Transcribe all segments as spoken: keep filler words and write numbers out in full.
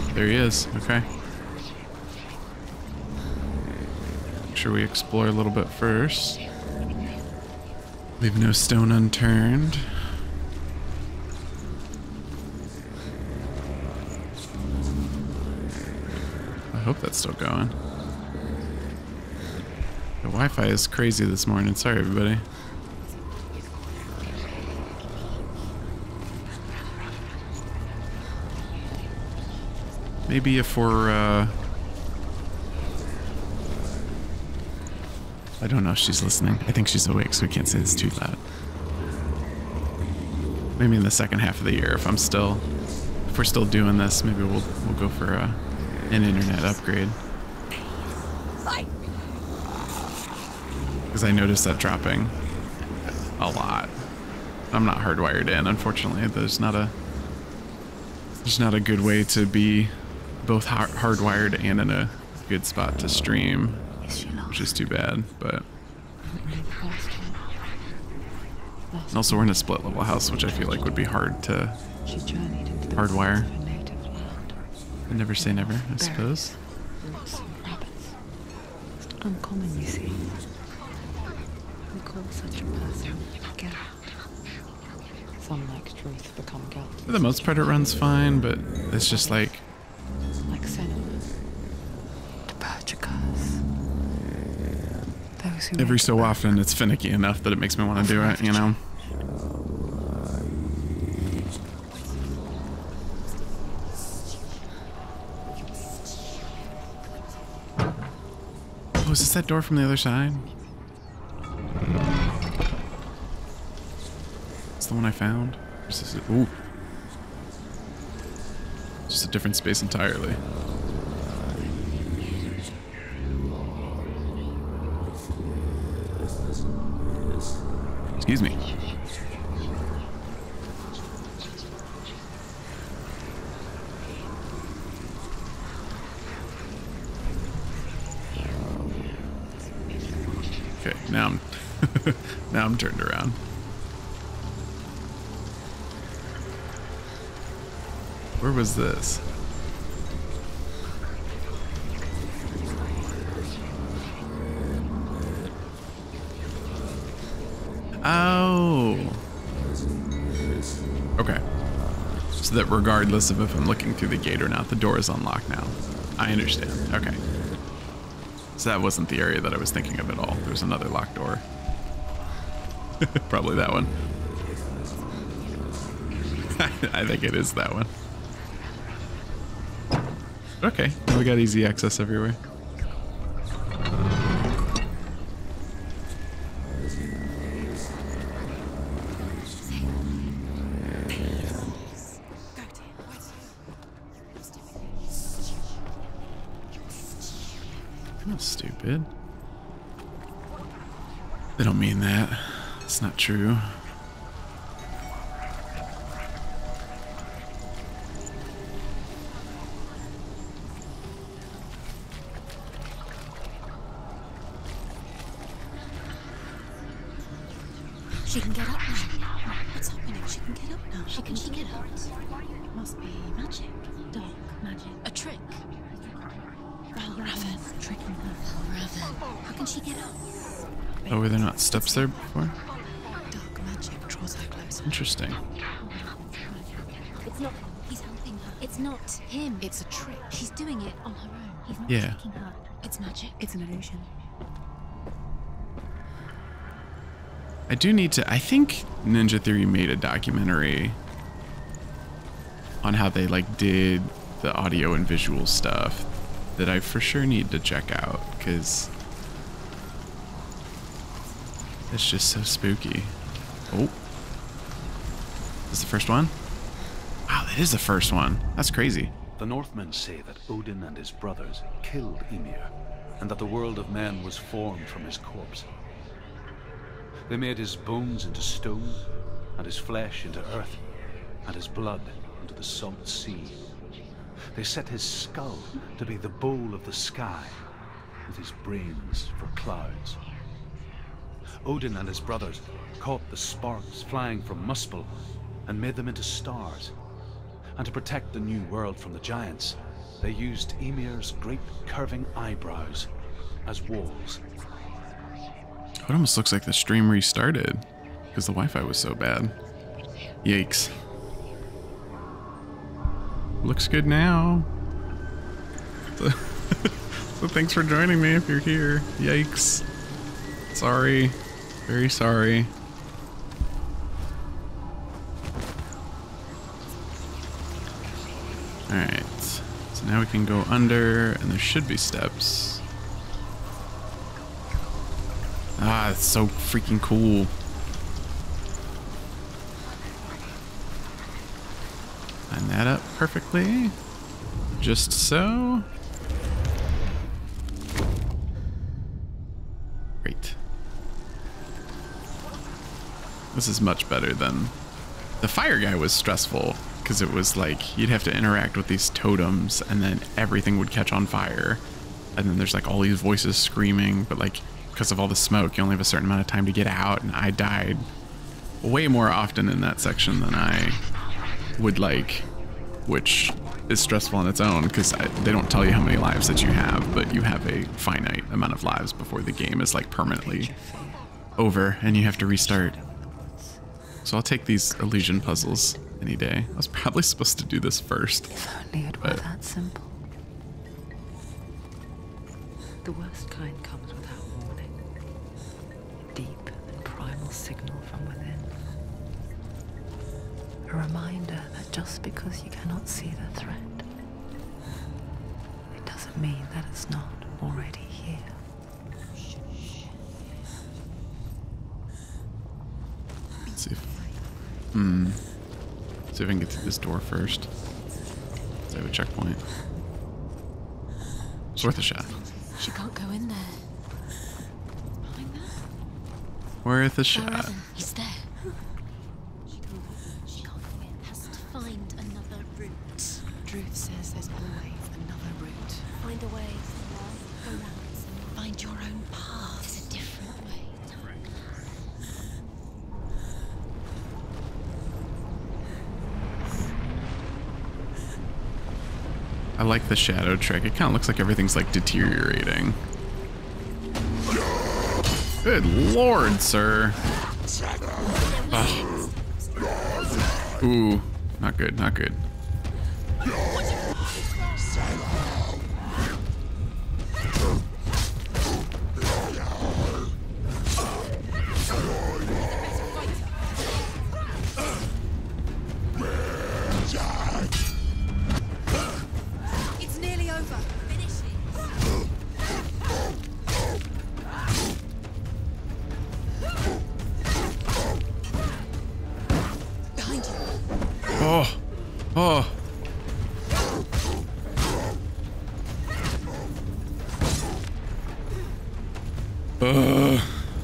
Oh, there he is. Okay. Make sure we explore a little bit first. Leave no stone unturned. I hope that's still going. The Wi-Fi is crazy this morning. Sorry, everybody. Maybe if we're, uh... I don't know if she's listening. I think she's awake, so we can't say this too loud. Maybe in the second half of the year, if I'm still... If we're still doing this, maybe we'll, we'll go for uh, an internet upgrade. Because I noticed that dropping a lot. I'm not hardwired in, unfortunately. There's not a... There's not a good way to be... both hard hardwired and in a good spot to stream, which is too bad, but... And also we're in a split level house, which I feel like would be hard to hardwire. I never say never, I suppose. Uncommon, you see. We call such a person Geralt. Some like Druth become Geralt. For the most part it runs fine, but it's just like... Like cinnamon, to purge a curse. Those who every so often, it's finicky enough that it makes me want to do it, you know? Oh, is this that door from the other side? It's the one I found. Is this it? Ooh. Just a different space entirely. Excuse me. Okay, now I'm now I'm turned around. Where was this? Oh. Okay. So that regardless of if I'm looking through the gate or not, the door is unlocked now. I understand. Okay. So that wasn't the area that I was thinking of at all. There was another locked door. Probably that one. I think it is that one. Okay, now we got easy access everywhere. That's stupid. They don't mean that. It's not true. She can get up now. What's happening? She can get up now. She can get up. It must be magic. Dark magic. A trick. Valraven. Tricking her. Valraven. How can she get up? Oh, were there not steps there before? Dark magic draws her closer. Interesting. It's not. He's helping her. It's not him. It's a trick. She's doing it on her own. He's not yeah. tricking her. It's magic. It's an illusion. I do need to, I think Ninja Theory made a documentary on how they like did the audio and visual stuff that I for sure need to check out because it's just so spooky. Oh, is the first one? Wow, that is the first one. That's crazy. The Northmen say that Odin and his brothers killed Ymir and that the world of men was formed from his corpse. They made his bones into stone, and his flesh into earth, and his blood into the salt sea. They set his skull to be the bowl of the sky, with his brains for clouds. Odin and his brothers caught the sparks flying from Muspel and made them into stars. And to protect the new world from the giants, They used Ymir's great curving eyebrows as walls. It almost looks like the stream restarted because the Wi-Fi was so bad. Yikes. Looks good now. So, so thanks for joining me if you're here. Yikes. Sorry. Very sorry. Alright. So now we can go under and there should be steps. Ah, it's so freaking cool. Line that up perfectly. Just so. Great. This is much better than... The fire guy was stressful because it was like you'd have to interact with these totems and then everything would catch on fire. And then there's like all these voices screaming, but like because of all the smoke, you only have a certain amount of time to get out. And I died way more often in that section than I would like, which is stressful on its own because they don't tell you how many lives that you have, but you have a finite amount of lives before the game is like permanently over and you have to restart. So I'll take these illusion puzzles any day. I was probably supposed to do this first. If only it were that simple. The worst kind comes without warning. A deep and primal signal from within. A reminder that just because you cannot see the threat, it doesn't mean that it's not already here. Let's see if, hmm, see if I can get through this door first. Let's have a checkpoint. It's worth a shot. She can't go in there. Behind that? Worth a shot. He's there. Druth says there's always another route. Find a way around, around somewhere. Find your own path. There's a different way. I like the shadow trick. It kind of looks like everything's like deteriorating. Good lord, sir. Ugh. Ooh, not good, not good.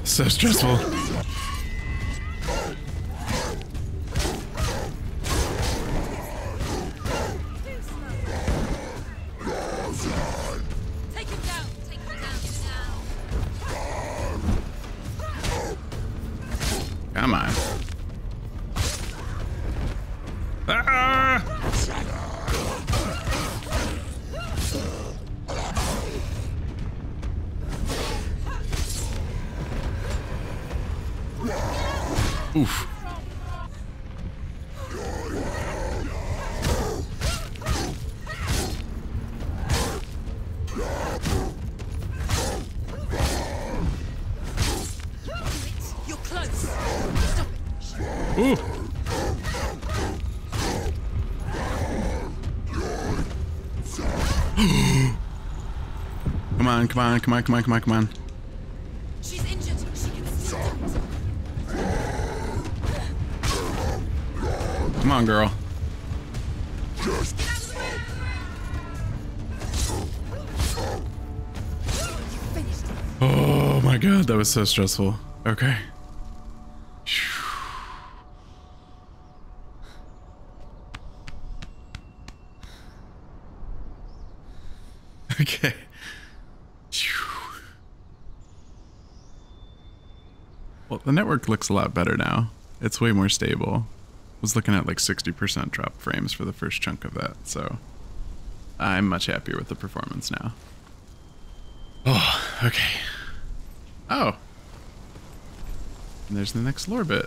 So stressful. Take him down. Take him down. Come on. Ah! Oof. You're close. Stop it. Ooh. Come on, come on, come on, come on, come on, come on. Come on, girl. Just oh my god, that was so stressful. Okay. Okay. Well, the network looks a lot better now. It's way more stable. Was looking at like sixty percent drop frames for the first chunk of that, so I'm much happier with the performance now. Oh, okay. Oh. And there's the next lore bit.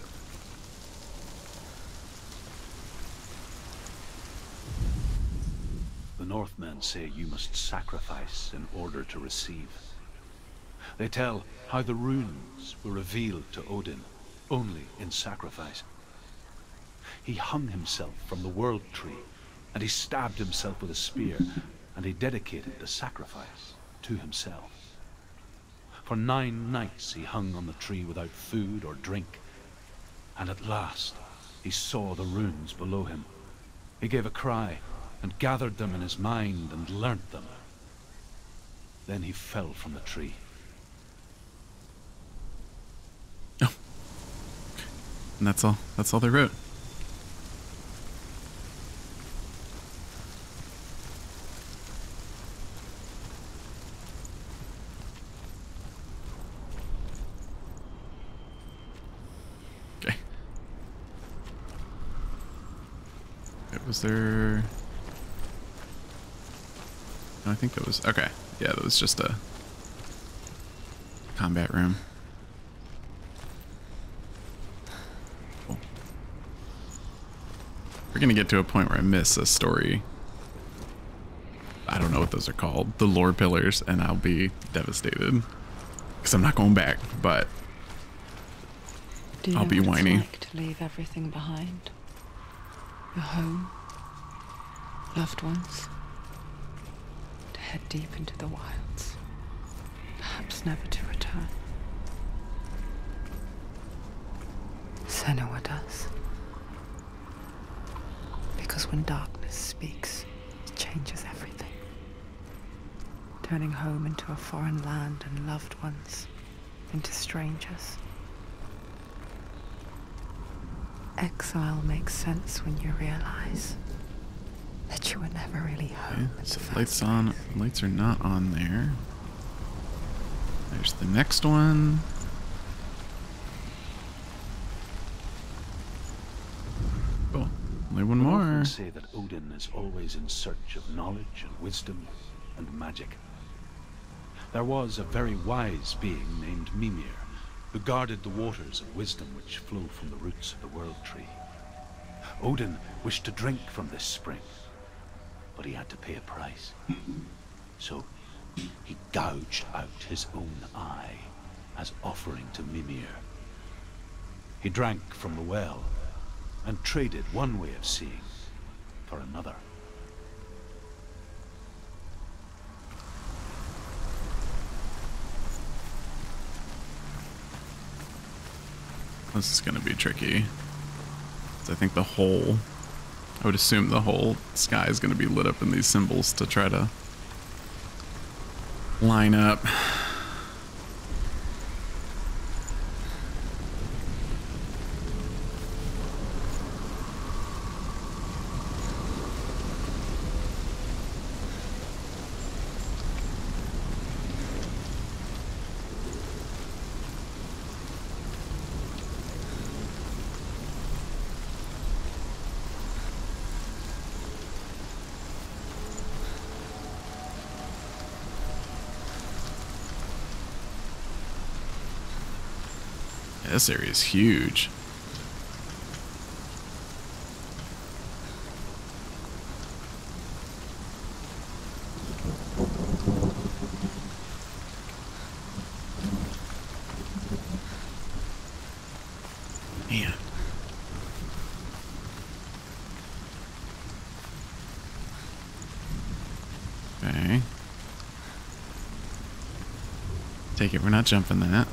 The Northmen say you must sacrifice in order to receive. They tell how the runes were revealed to Odin only in sacrifice. He hung himself from the world tree, and he stabbed himself with a spear, and he dedicated the sacrifice to himself. For nine nights he hung on the tree without food or drink, and at last he saw the runes below him. He gave a cry and gathered them in his mind and learnt them. Then he fell from the tree. Oh. And that's all. That's all they wrote. Was there... No, I think that was... Okay. Yeah, that was just a combat room. Cool. We're going to get to a point where I miss a story. I don't know what those are called. The lore pillars, and I'll be devastated. Because I'm not going back, but I'll be whiny. Do you know what it's like to leave everything behind? Your home, loved ones, to head deep into the wilds, perhaps never to return. Senua does. Because when darkness speaks, it changes everything. Turning home into a foreign land and loved ones into strangers. Exile makes sense when you realize that you were never really home. Okay, so lights on, lights are not on there. There's the next one. Cool. Only one more. Say that Odin is always in search of knowledge and wisdom and magic. There was a very wise being named Mimir, who guarded the waters of wisdom which flow from the roots of the world tree. Odin wished to drink from this spring, but he had to pay a price. So he gouged out his own eye as offering to Mimir. He drank from the well and traded one way of seeing for another. This is going to be tricky. I think the whole, I would assume the whole sky is going to be lit up in these symbols to try to line up. This area is huge. Man. Okay. Take it, we're not jumping that.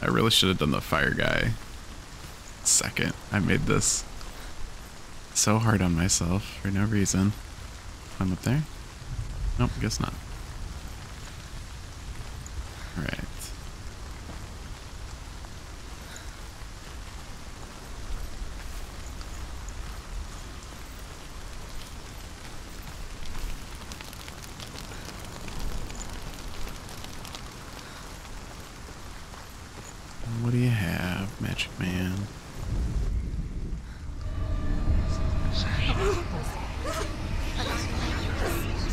I really should have done the fire guy second. I made this so hard on myself for no reason. Climb up there? Nope, guess not. Alright. What do you have, Magic Man?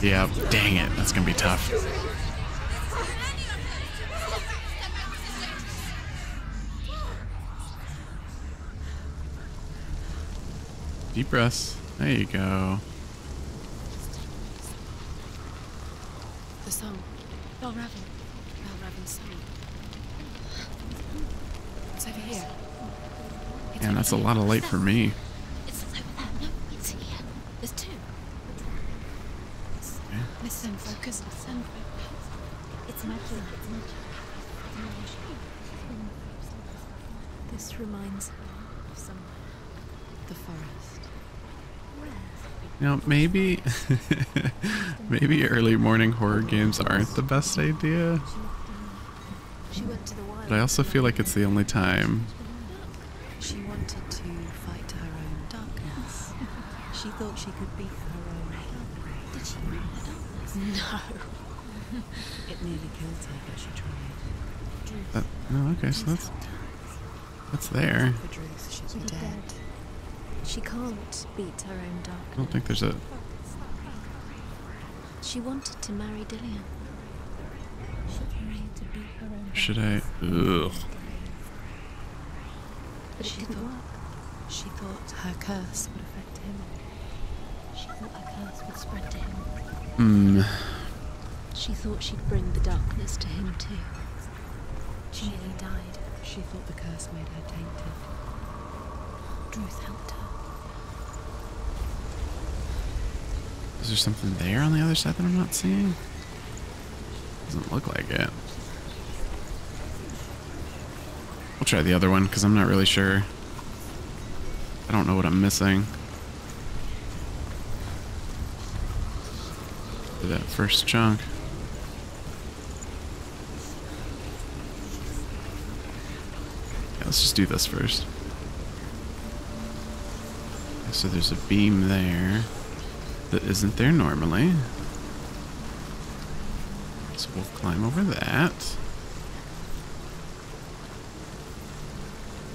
Yeah, dang it. That's gonna be tough. Deep breaths. There you go. The song. Valraven. Valraven's song. It's over here. It's Man, that's a lot of light for me. It's over there. No, it's here. There's two. Okay. Listen, focus. Listen, focus. It's magic. It's magic. This reminds me of somewhere. The forest. Now, maybe, maybe early morning horror games aren't the best idea, but I also feel like it's the only time. She wanted to fight her own darkness. She thought she could beat her own. Did she beat the darkness? No. It nearly killed her, but she tried. That, oh, okay, so that's that's there. She's dead. She can't beat her own darkness. I don't think there's a... She wanted to marry Dillion. Should I... Ugh. But she thought... She thought her curse would affect him. She thought her curse would spread to him. Hmm. She thought she'd bring the darkness to him too. She nearly died. She thought the curse made her tainted. Druth helped her. Is there something there on the other side that I'm not seeing? Doesn't look like it. We'll try the other one because I'm not really sure. I don't know what I'm missing. Do that first chunk. Yeah, let's just do this first. Okay, so there's a beam there. That isn't there normally. So we'll climb over that.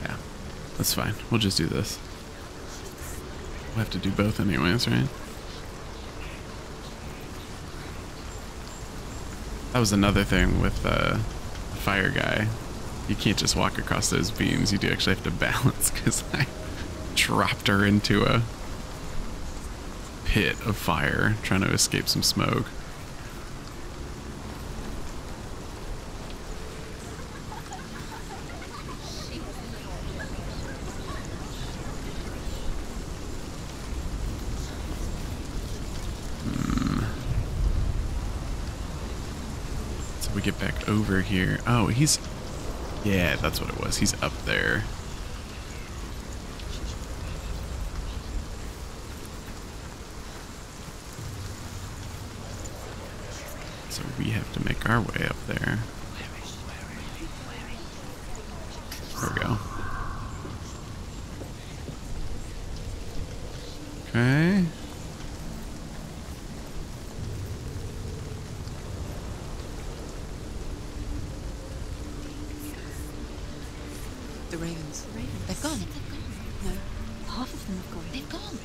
Yeah, that's fine. We'll just do this. We'll have to do both anyways, right? That was another thing with uh, the fire guy. You can't just walk across those beams. You do actually have to balance because I dropped her into a pit of fire, trying to escape some smoke. Hmm. So we get back over here. Oh, he's... Yeah, that's what it was. He's up there. We have to make our way up there. There we go. Okay. The ravens. The ravens. They've gone. No. Half of them have gone. They've gone.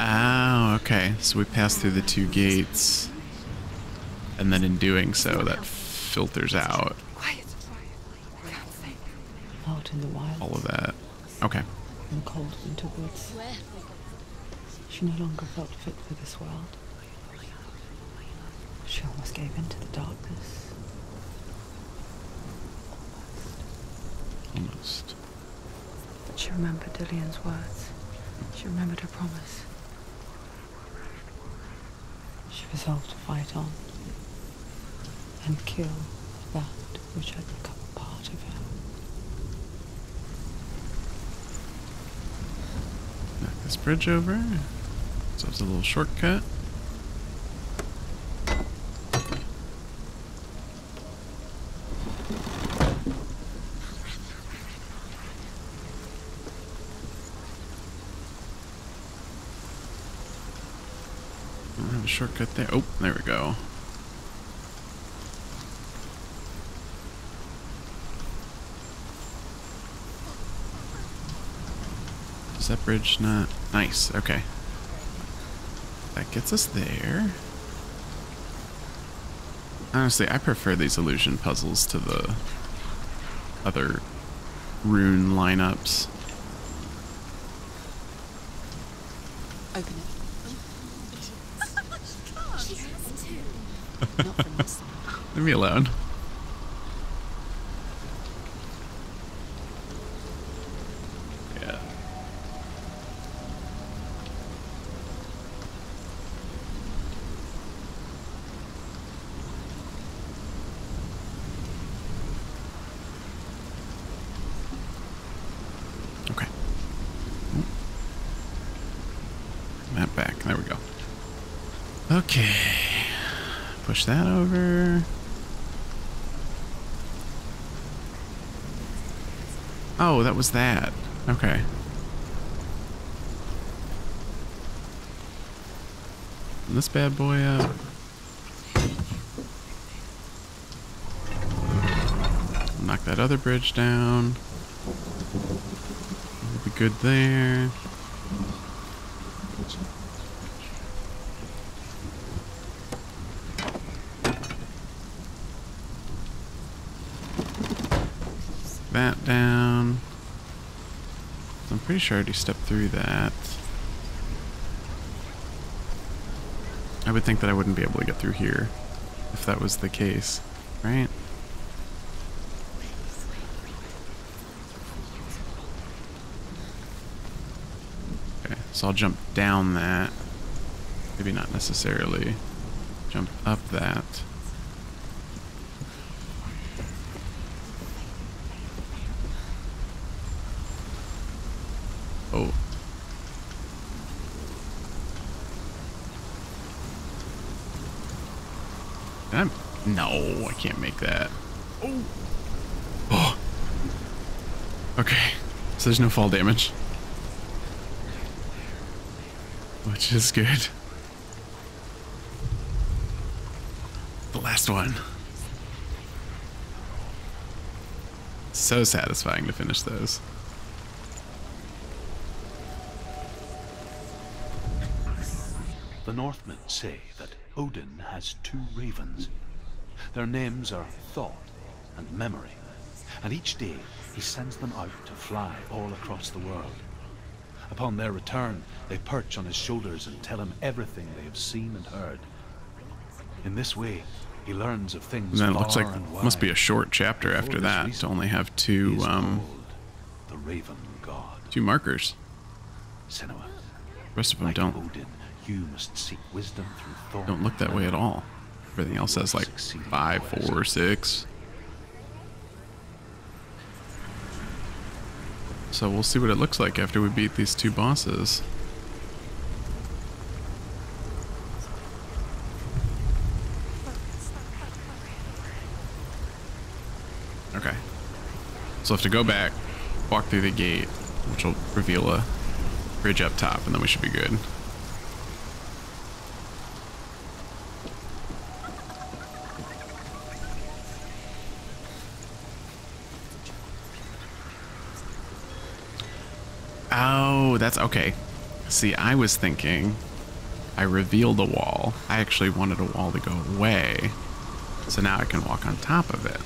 Oh, okay. So we passed through the two gates. And then in doing so, that filters out out in the wild. All of that. Okay. In cold winter woods, she no longer felt fit for this world. She almost gave in to the darkness. Almost. Almost. But she remembered Dillion's words. She remembered her promise. She resolved to fight on. And kill that which had become a part of her. Knock this bridge over. So it's a little shortcut. I don't have a shortcut there. Oh, there we go. That bridge not nice. Okay, that gets us there. Honestly, I prefer these illusion puzzles to the other rune lineups. Open it. She has two. Not from us. Leave me alone. Yeah. Okay. Map back. There we go. Okay. Push that over. Oh, that was that. Okay. This bad boy up. Knock that other bridge down. We'll be good there. That down. I'm pretty sure I already stepped through that. I would think that I wouldn't be able to get through here if that was the case, right? Okay, so I'll jump down that. Maybe not necessarily jump up that. Oh. I'm, no, I can't make that. Oh. Oh. Okay. So there's no fall damage. Which is good. The last one. So satisfying to finish those. The Northmen say that Odin has two ravens. Their names are Thought and Memory, and each day he sends them out to fly all across the world. Upon their return, they perch on his shoulders and tell him everything they have seen and heard. In this way, he learns of things. And then it looks like it must be a short chapter after that to only have two um the Raven God. Two markers. Cinema. The rest of them don't. You must seek wisdom through thought. Don't look that way at all. Everything else has like five, four, six. So we'll see what it looks like after we beat these two bosses. Okay. So I have to go back, walk through the gate, which will reveal a bridge up top, and then we should be good. Oh, that's okay. See, I was thinking I revealed a wall. I actually wanted a wall to go away. So now I can walk on top of it.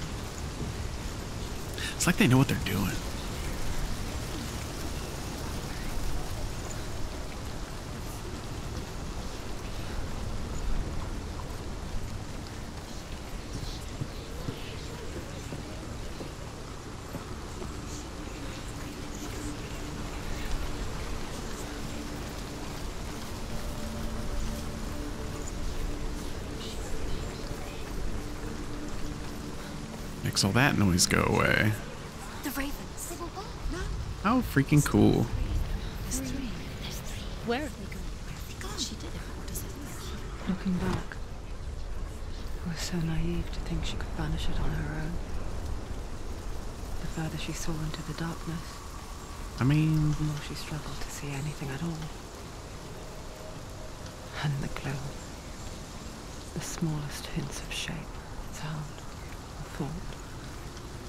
It's like they know what they're doing. Makes all that noise go away. The ravens. How freaking cool. There's three. There's three. Where have they gone? Where have they gone? She did it. Looking back, I was so naive to think she could banish it on her own. The further she saw into the darkness, I mean, the more she struggled to see anything at all. And the glow. The smallest hints of shape, sound. Thought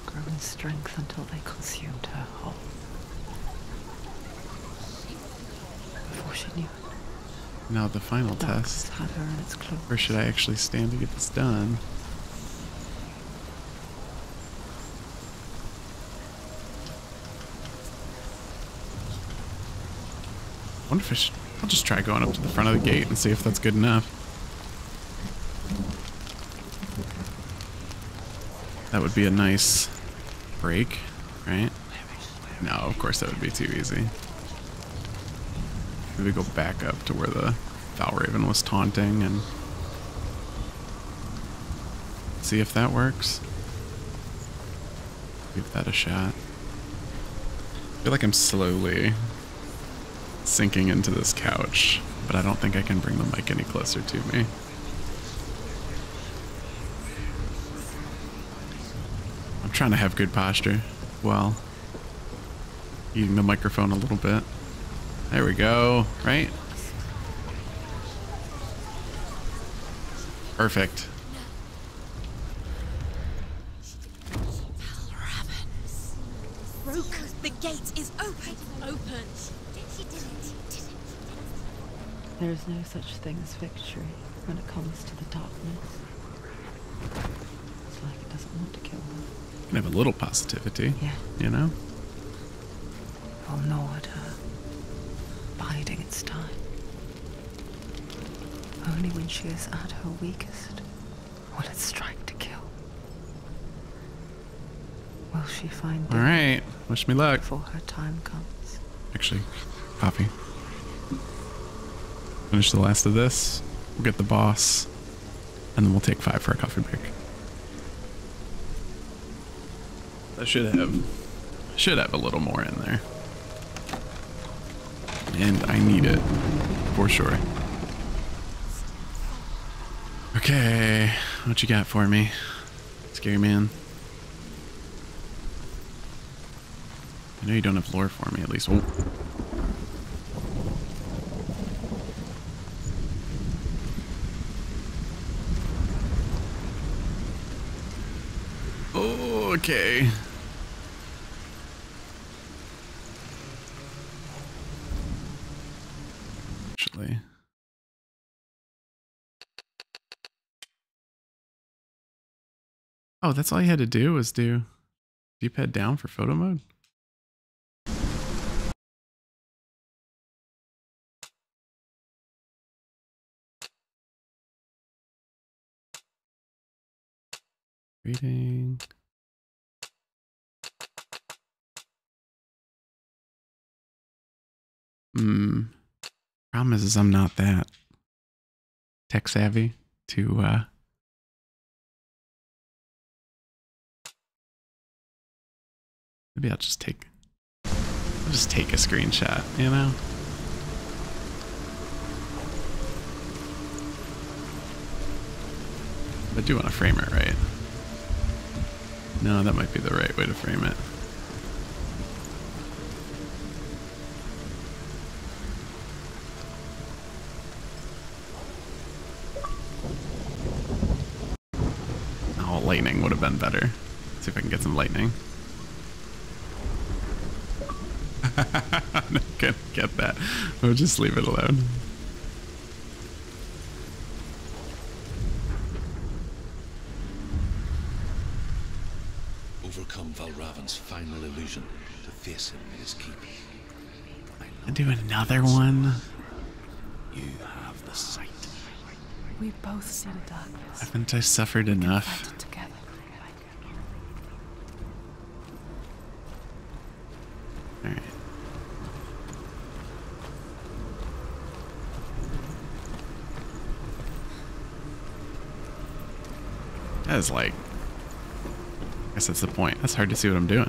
grew in strength until they consumed her whole. Before she knew it. Now the final test. Had her in its cloak. Where should I actually stand to get this done? I wonder if I should, I'll just try going up to the front of the gate and see if that's good enough. That would be a nice break, right? No, of course that would be too easy. Maybe go back up to where the Valraven was taunting and see if that works. Give that a shot. I feel like I'm slowly sinking into this couch, but I don't think I can bring the mic any closer to me. I'm trying to have good posture while eating the microphone a little bit. There we go, right? Perfect. Broke. The gate is open. Open. There is no such thing as victory when it comes to the darkness. It's like it doesn't want to kill them. You can have a little positivity, yeah. You know? I'll gnaw at her. Biding its time. Only when she is at her weakest will it strike to kill. Will she find it? All right. Wish me luck. Before her time comes. Actually, Poppy. Finish the last of this. We'll get the boss. And then we'll take five for a coffee break. I should have... Should have a little more in there. And I need it. For sure. Okay. What you got for me? Scary man. I know you don't have lore for me, at least. Oh. Oh, okay. Actually. Oh, that's all you had to do was do D-pad down for photo mode? Reading. Hmm. Problem is, is I'm not that tech savvy to uh maybe I'll just take I'll just take a screenshot, you know? I do want to frame it right. No, that might be the right way to frame it. Oh, lightning would have been better. Let's see if I can get some lightning. I'm not gonna get that. We'll just leave it alone. Valraven's final illusion to face him in his keep. I do another one. You have the sight. We both see the darkness. Haven't I suffered enough? All right. That is like. I guess that's the point. That's hard to see what I'm doing.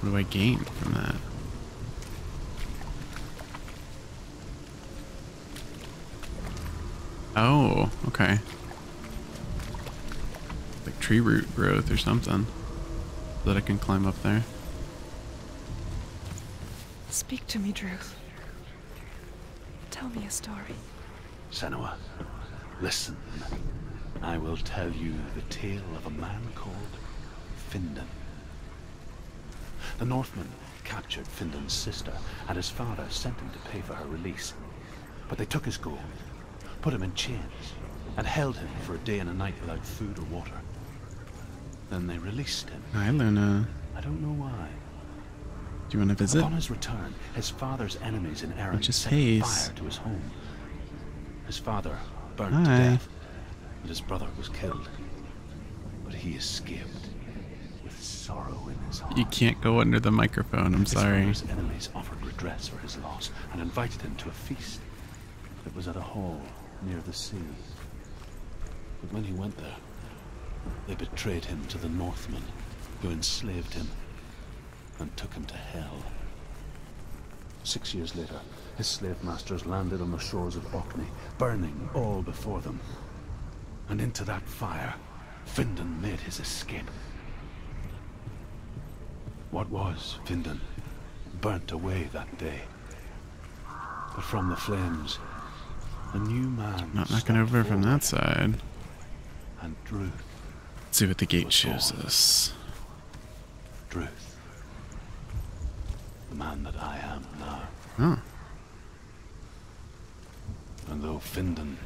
What do I gain from that? Oh, okay. Like tree root growth or something so that I can climb up there. Speak to me, Druth. Tell me a story. Senua, listen. I will tell you the tale of a man called Findan. The Northmen captured Findan's sister, and his father sent him to pay for her release. But they took his gold, put him in chains, and held him for a day and a night without food or water. Then they released him. Hi, Luna. I don't know why. Do you want to visit? Upon his return, his father's enemies in Erin set fire to his home. His father burned Hi. to death, and his brother was killed. But he escaped with sorrow in his heart. You can't go under the microphone, I'm his sorry. His enemies offered redress for his loss and invited him to a feast that was at a hall near the sea. But when he went there, they betrayed him to the Northmen, who enslaved him and took him to hell. Six years later, his slave masters landed on the shores of Orkney, burning all before them. And into that fire, Findan made his escape. What was Findan burnt away that day? But from the flames, a new man. Not knocking over from that side. And Druth. Let's see what the gate shows us. Druth, the man that I am now. Huh. And though Findan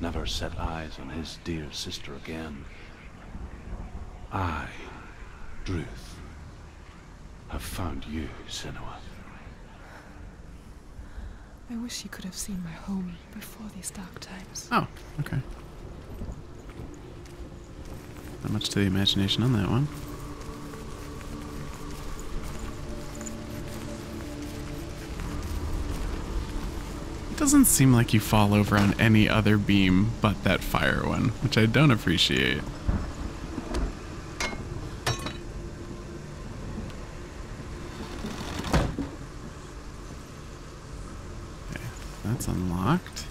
never set eyes on his dear sister again, I, Druth, have found you, Senua. I wish you could have seen my home before these dark times. Oh, okay. Not much to the imagination on that one. It doesn't seem like you fall over on any other beam but that fire one, which I don't appreciate. That's unlocked.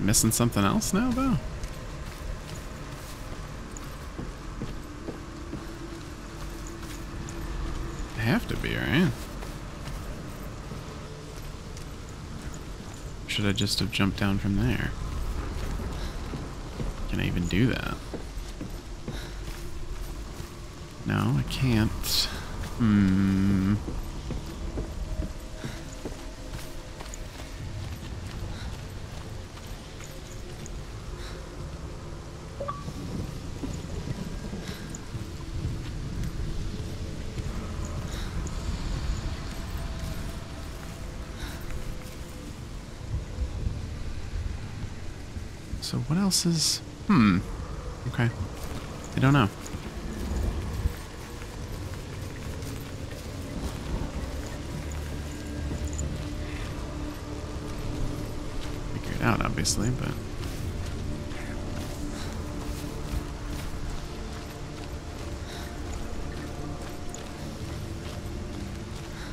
Missing something else now, though? I have to be, right? Should I just have jumped down from there? Can I even do that? No, I can't. Hmm. So what else is... Hmm. Okay. I don't know. Out, obviously, but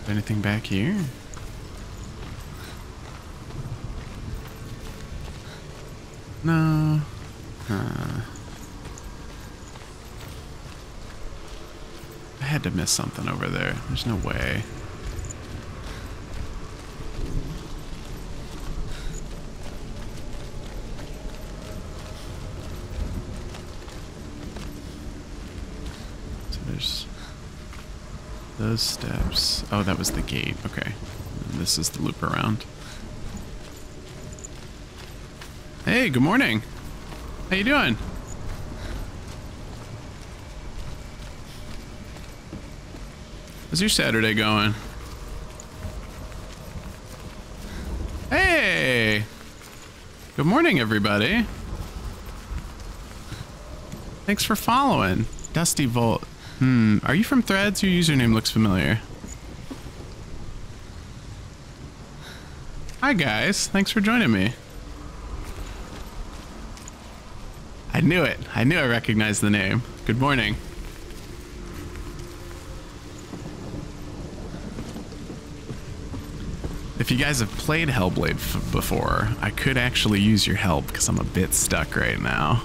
anything back here? No. Huh. I had to miss something over there. There's no way. Those steps. Oh, that was the gate. Okay. And this is the loop around. Hey, good morning. How you doing? How's your Saturday going? Hey! Good morning, everybody. Thanks for following. Dusty Volt. Hmm, are you from Threads? Your username looks familiar. Hi guys, thanks for joining me. I knew it. I knew I recognized the name. Good morning. If you guys have played Hellblade f before, I could actually use your help because I'm a bit stuck right now.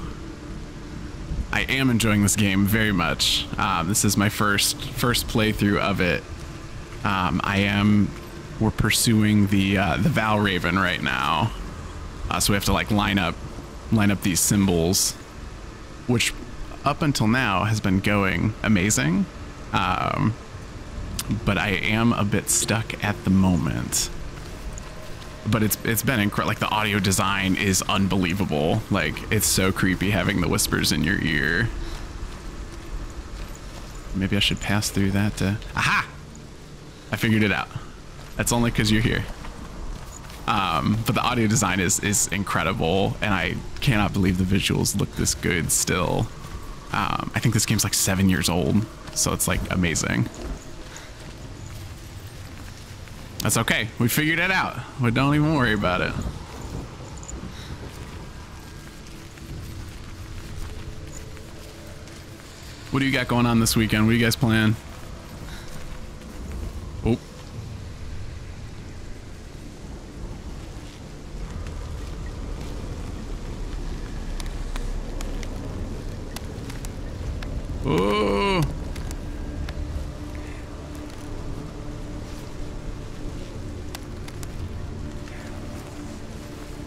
I am enjoying this game very much. Um, this is my first first playthrough of it. Um, I am we're pursuing the uh, the Valraven right now, uh, so we have to like line up line up these symbols, which up until now has been going amazing. Um, but I am a bit stuck at the moment. But it's it's been incredible. Like, the audio design is unbelievable. Like, it's so creepy having the whispers in your ear. Maybe I should pass through that to... Aha! I figured it out. That's only because you're here. Um, but the audio design is, is incredible, and I cannot believe the visuals look this good still. Um, I think this game's like seven years old, so it's like amazing. That's okay. We figured it out. We don't even worry about it. What do you got going on this weekend? What do you guys plan? Oh. Oh.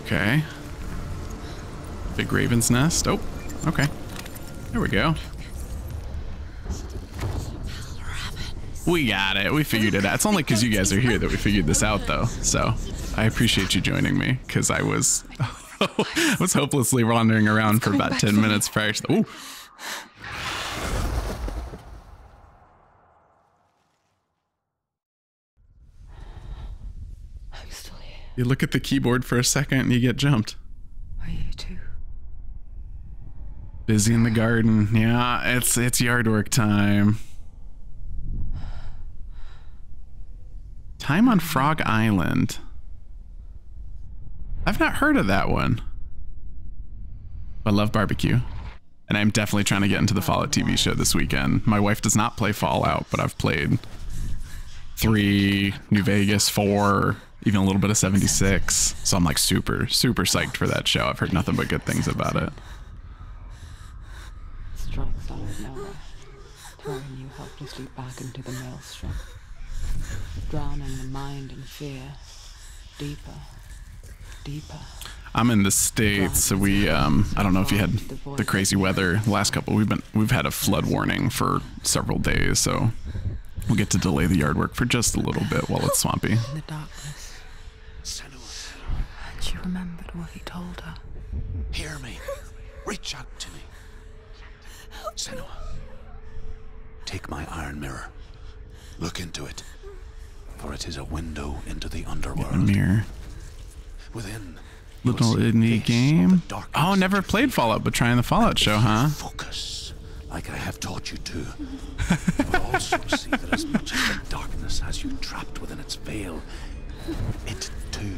Okay. Big Raven's Nest. Oh, okay. There we go. We got it. We figured it out. It's only because you guys are here that we figured this out, though. So I appreciate you joining me, because I was I was hopelessly wandering around for about ten minutes prior to the... Ooh. I'm still here. You look at the keyboard for a second and you get jumped. Are you too? Busy in the garden. Yeah, it's it's yard work time. Time on Frog Island. I've not heard of that one. I love barbecue. And I'm definitely trying to get into the Fallout T V show this weekend. My wife does not play Fallout, but I've played three, New Vegas, four, even a little bit of seventy-six. So I'm like super, super psyched for that show. I've heard nothing but good things about it. Strikes out of nowhere, throwing you helplessly back into the maelstrom. Drowning the mind in fear, deeper, deeper. I'm in the States, so we um I don't know if you had the crazy weather last couple. We've been we've had a flood warning for several days, so we'll get to delay the yard work for just a little bit while it's swampy. In the darkness, and she remembered what he told her. Hear me, reach out to me, Senua. Take my iron mirror, look into it. For it is a window into the underworld. Yeah, Ymir. Within, little indie game. Oh, never played Fallout, but trying the Fallout show, huh? Focus, like I have taught you to. You will also see that as much as the darkness has you trapped within its veil, it too.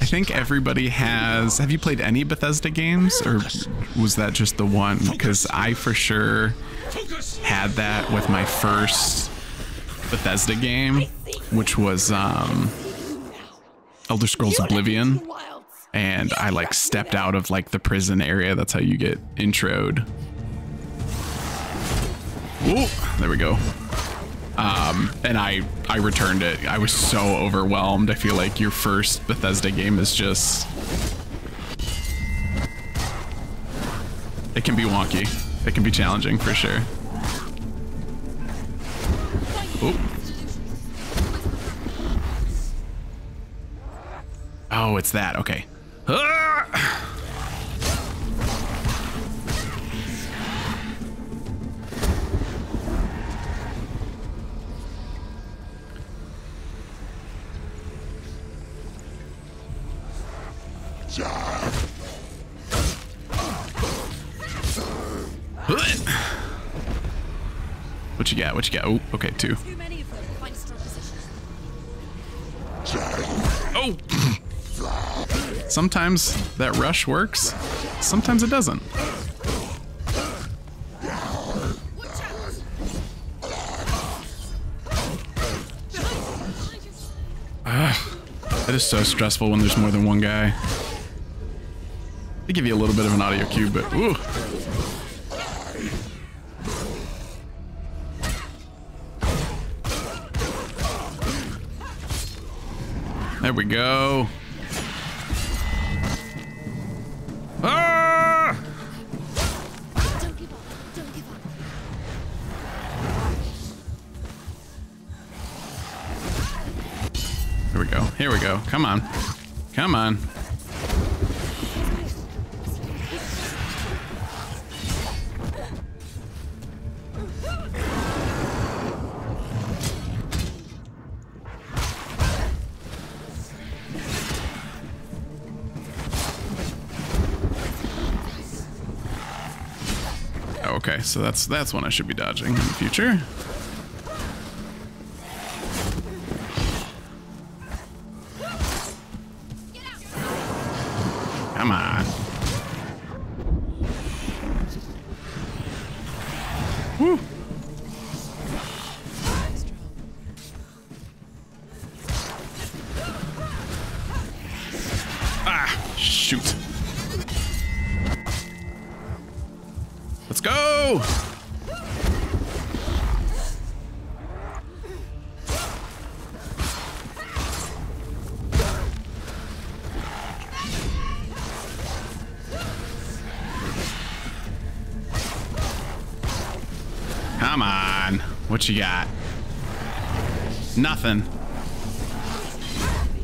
I think everybody has. Have you played any Bethesda games, or was that just the one? Because I for sure had that with my first Bethesda game, which was um, Elder Scrolls Oblivion, and I like stepped out of like the prison area. That's how you get introed. Oh, there we go. Um, and I I returned it. I was so overwhelmed. I feel like your first Bethesda game is just... It can be wonky. It can be challenging for sure. Oh. Oh, it's that. Okay. Ah! What you got? What you got? Oh, okay, two. Oh! Sometimes that rush works, sometimes it doesn't. Ugh, that is so stressful when there's more than one guy. They give you a little bit of an audio cue, but ooh. There we go. Ah! Don't give up. Don't give up. go. Come on. Come on. Okay, so that's that's one I should be dodging in the future. Come on. Woo. Ah, shoot. Let's go. Come on. What you got? Nothing.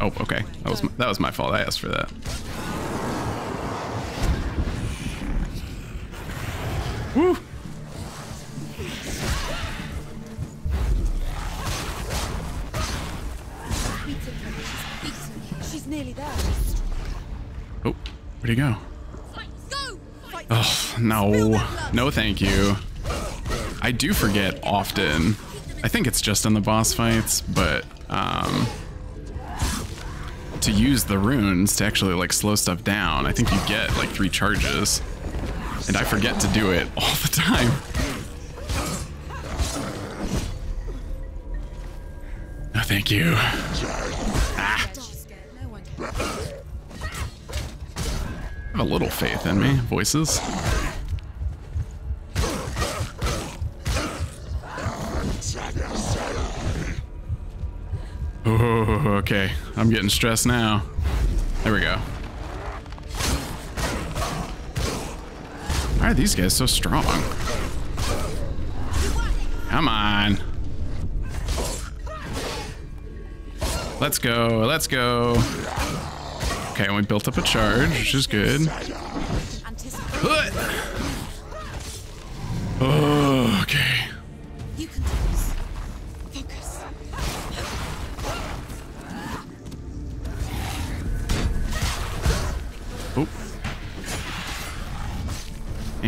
Oh, okay. That was my, that was my fault. I asked for that. Woo. She's nearly there. Oh, where'd he go? Oh, no. No, thank you. I do forget often. I think it's just in the boss fights, but um, to use the runes to actually like slow stuff down, I think you get like three charges, and I forget to do it all the time. No, thank you. Ah. I have a little faith in me, voices. Oh, okay. I'm getting stressed now. There we go. Why are these guys so strong? Come on. Let's go. Let's go. Okay, and we built up a charge, which is good. Oh, okay.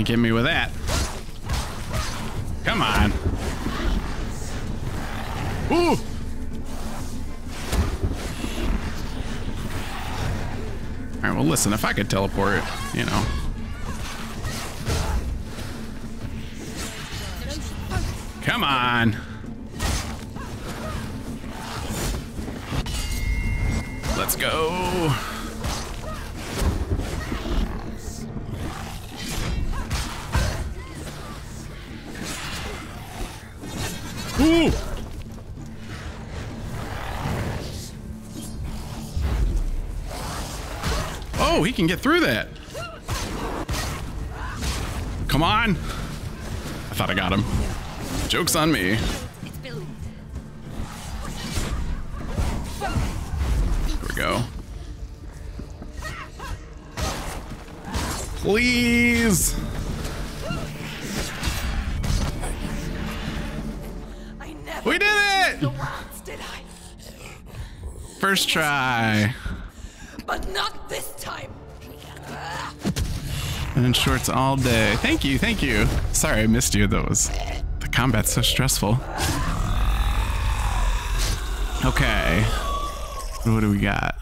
Get me with that. Come on. Ooh. All right, well, listen, if I could teleport, you know. Come on. Let's go. Ooh. Oh, he can get through that. Come on. I thought I got him. Joke's on me. There we go. Please. We did it! First try. But not this time. And in shorts all day. Thank you, thank you. Sorry I missed you. That was the combat's so stressful. Okay. What do we got?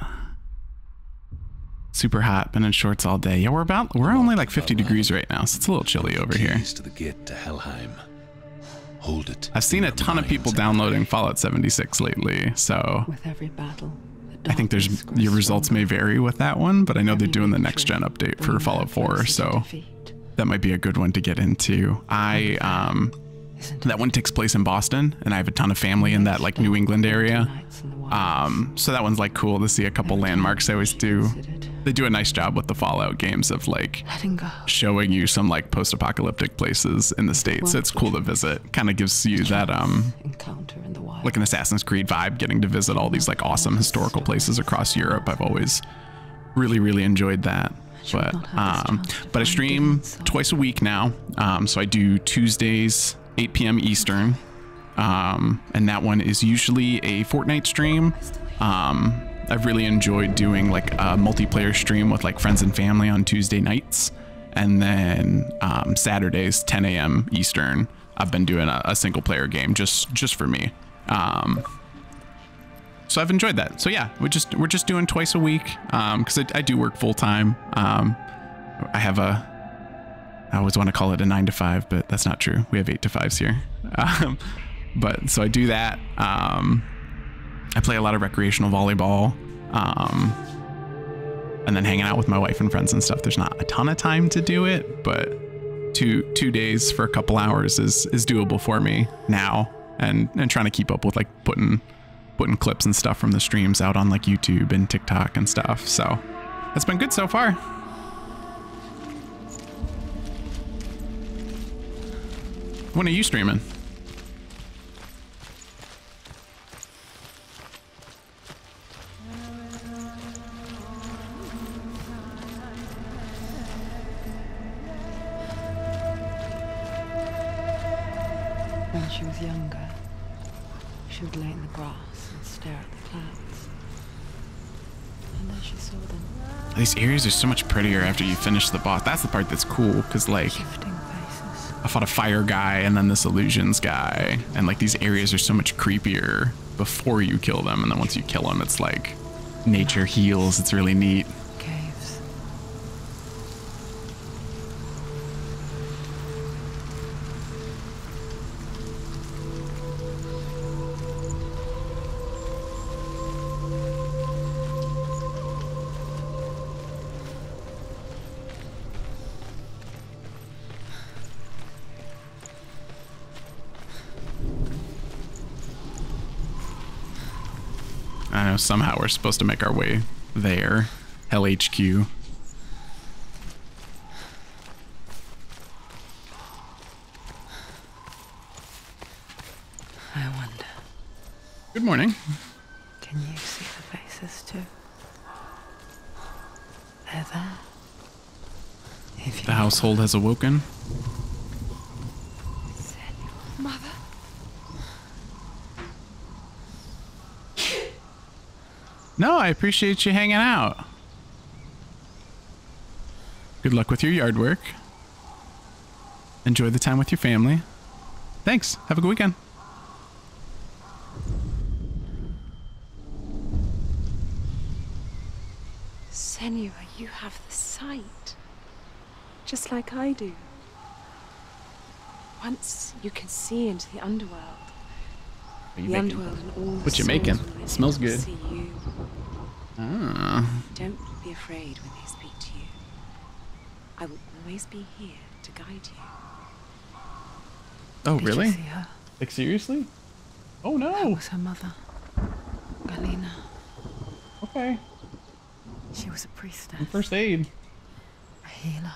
Super hot, been in shorts all day. Yeah, we're about we're only like fifty degrees right now, so it's a little chilly over here. To the gate to Helheim. Hold it. I've seen a ton of people downloading Fallout seventy-six lately, so with every battle, I think there's your results may vary with that one, but I know they're doing the next gen update for Fallout four, so that might be a good one to get into. I um That one takes place in Boston, and I have a ton of family in that like New England area. Um, so that one's like cool to see a couple landmarks. They always do. They do a nice job with the Fallout games of like showing you some like post-apocalyptic places in the States. So it's cool to visit. Kind of gives you that um, like an Assassin's Creed vibe, getting to visit all these like awesome historical places across Europe. I've always really, really enjoyed that. But um, but I stream twice a week now. Um, so I do Tuesdays, eight P M Eastern. Um, and that one is usually a Fortnite stream. Um, I've really enjoyed doing like a multiplayer stream with like friends and family on Tuesday nights. And then um, Saturdays, ten A M Eastern, I've been doing a, a single player game just just for me. Um, so I've enjoyed that. So yeah, we just we're just doing twice a week um, because I, I do work full time. Um, I have a I always want to call it a nine to five, but that's not true. We have eight to fives here. Um, but so I do that. Um, I play a lot of recreational volleyball, um, and then hanging out with my wife and friends and stuff. There's not a ton of time to do it, but two two days for a couple hours is is doable for me now. And and trying to keep up with like putting putting clips and stuff from the streams out on like YouTube and TikTok and stuff. So that's been good so far. When are you streaming? When she was younger, she would lay in the grass and stare at the clouds. And then she saw them. These areas are so much prettier after you finish the boss. That's the part that's cool, because like I fought a fire guy and then this illusions guy, and like these areas are so much creepier before you kill them, and then once you kill them it's like nature heals. It's really neat. Caves. Somehow we're supposed to make our way there. Hell H Q. I wonder. Good morning. Can you see the faces too? They're there. If the household has awoken. No, I appreciate you hanging out. Good luck with your yard work. Enjoy the time with your family. Thanks. Have a good weekend. Senua, you have the sight. Just like I do. Once you can see into the underworld. Are you the making? Underworld and all what you making? It smells good. Ah. Don't be afraid when they speak to you. I will always be here to guide you. Oh, did really? You see her? Like, seriously? Oh, no. That was her mother, Galena. Okay. She was a priestess. And first aid. A healer.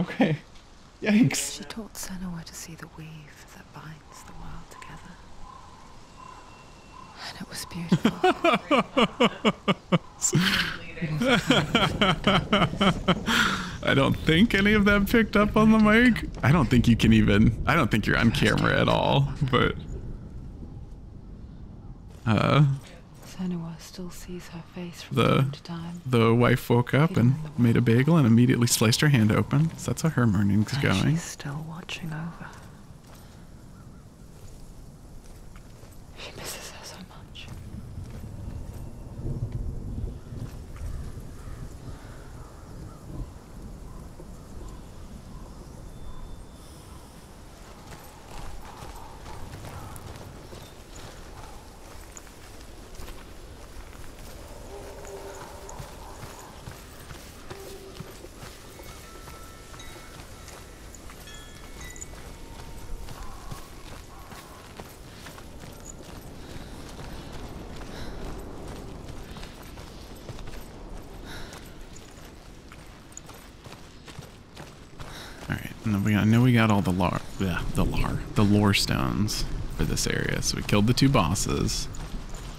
Okay. Yikes. She taught Senua to see the weave that binds the world together. And it was beautiful. I don't think any of that picked up on the mic. I don't think you can even, I don't think you're on camera at all, but. Uh, Senua still sees her face from time to time. The wife woke up and made a bagel and immediately sliced her hand open. So that's how her morning's going. She's still watching over. She misses. And then we got, I know we got all the lar, yeah, the lar, the lore stones for this area. So we killed the two bosses.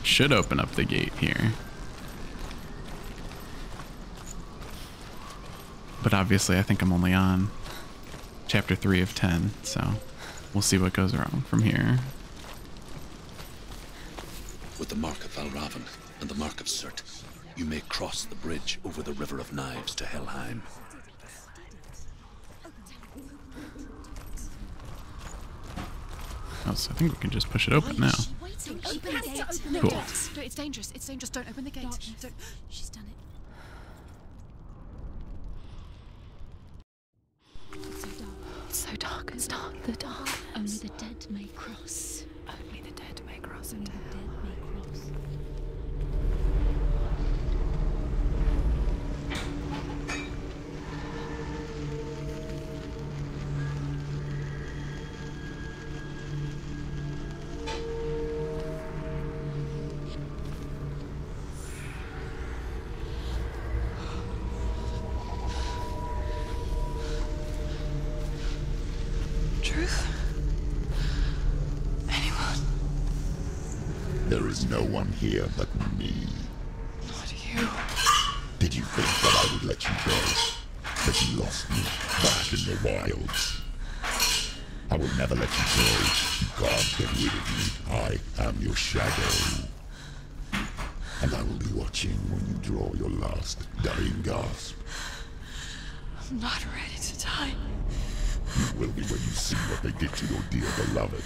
Should open up the gate here. But obviously, I think I'm only on chapter three of ten, so we'll see what goes wrong from here. With the mark of Valraven and the mark of Surt, you may cross the bridge over the River of Knives to Helheim. Oh, so I think we can just push it open now. Open the gate. No, cool. No, it's dangerous. It's dangerous. Don't open the gate. Don't. She's done it. So dark, it's dark, the dark. Only the dead may cross. Only the dead may cross into hell. Here but me. Not you. Did you think that I would let you go? That you lost me back in the wilds? I will never let you go. You can't get rid of me. I am your shadow. And I will be watching when you draw your last dying gasp. I'm not ready to die. You will be when you see what they did to your dear beloved.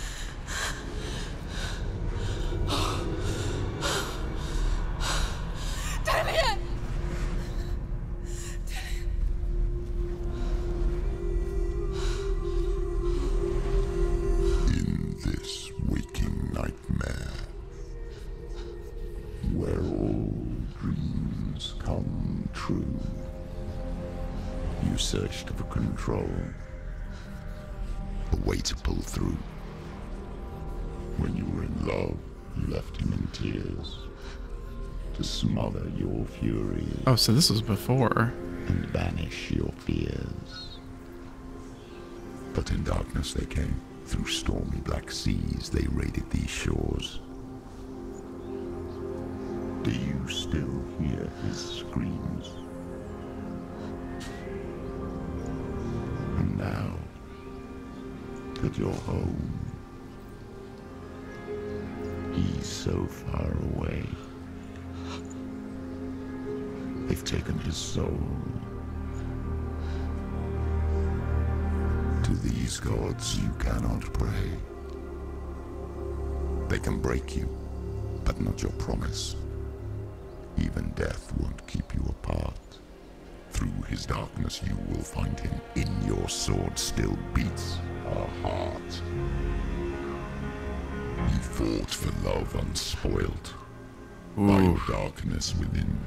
Fury. Oh, so this was before. And banish your fears. But in darkness they came. Through stormy black seas they raided these shores. Do you still hear his screams? And now that you're home, he's so far away. They've taken his soul. To these gods you cannot pray. They can break you, but not your promise. Even death won't keep you apart. Through his darkness you will find him. In your sword still beats a heart. You fought for love unspoiled. Ooh. By your darkness within.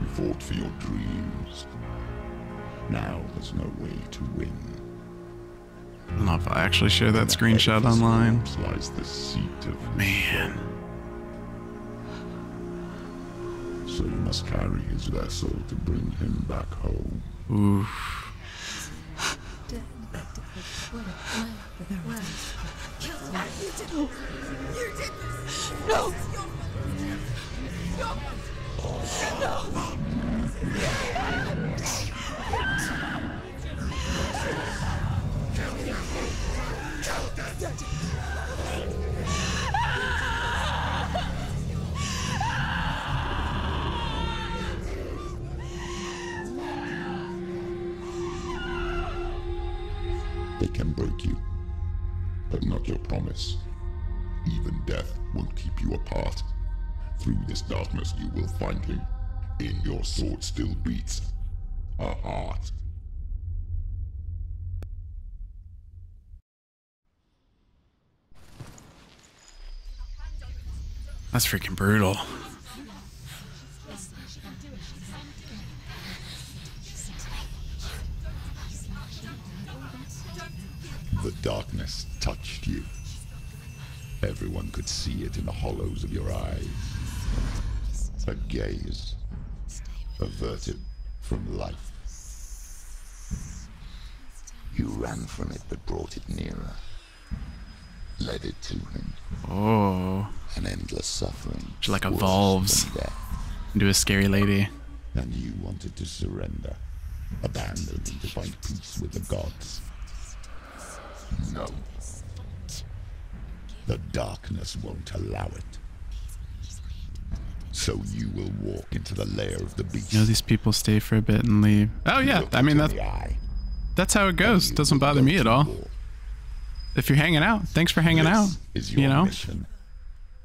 You fought for your dreams. Now there's no way to win. I don't know if I actually share that screenshot online. Lies the seat of man. So you must carry his vessel to bring him back home. Oof. You did this. No. No. No! They can break you, but not your promise. Even death won't keep you apart. Through this darkness you will find him. In your sword still beats a heart. That's freaking brutal. The darkness touched you. Everyone could see it in the hollows of your eyes. A gaze averted from life. You ran from it but brought it nearer. Led it to him. Oh. An endless suffering. She like evolves into a scary lady. And you wanted to surrender. Abandon and to find peace with the gods. No. The darkness won't allow it. So you will walk into the lair of the beast. You know, these people stay for a bit and leave. Oh yeah, I mean that's that's how it goes. Doesn't bother me at all. If you're hanging out, thanks for hanging out. You know.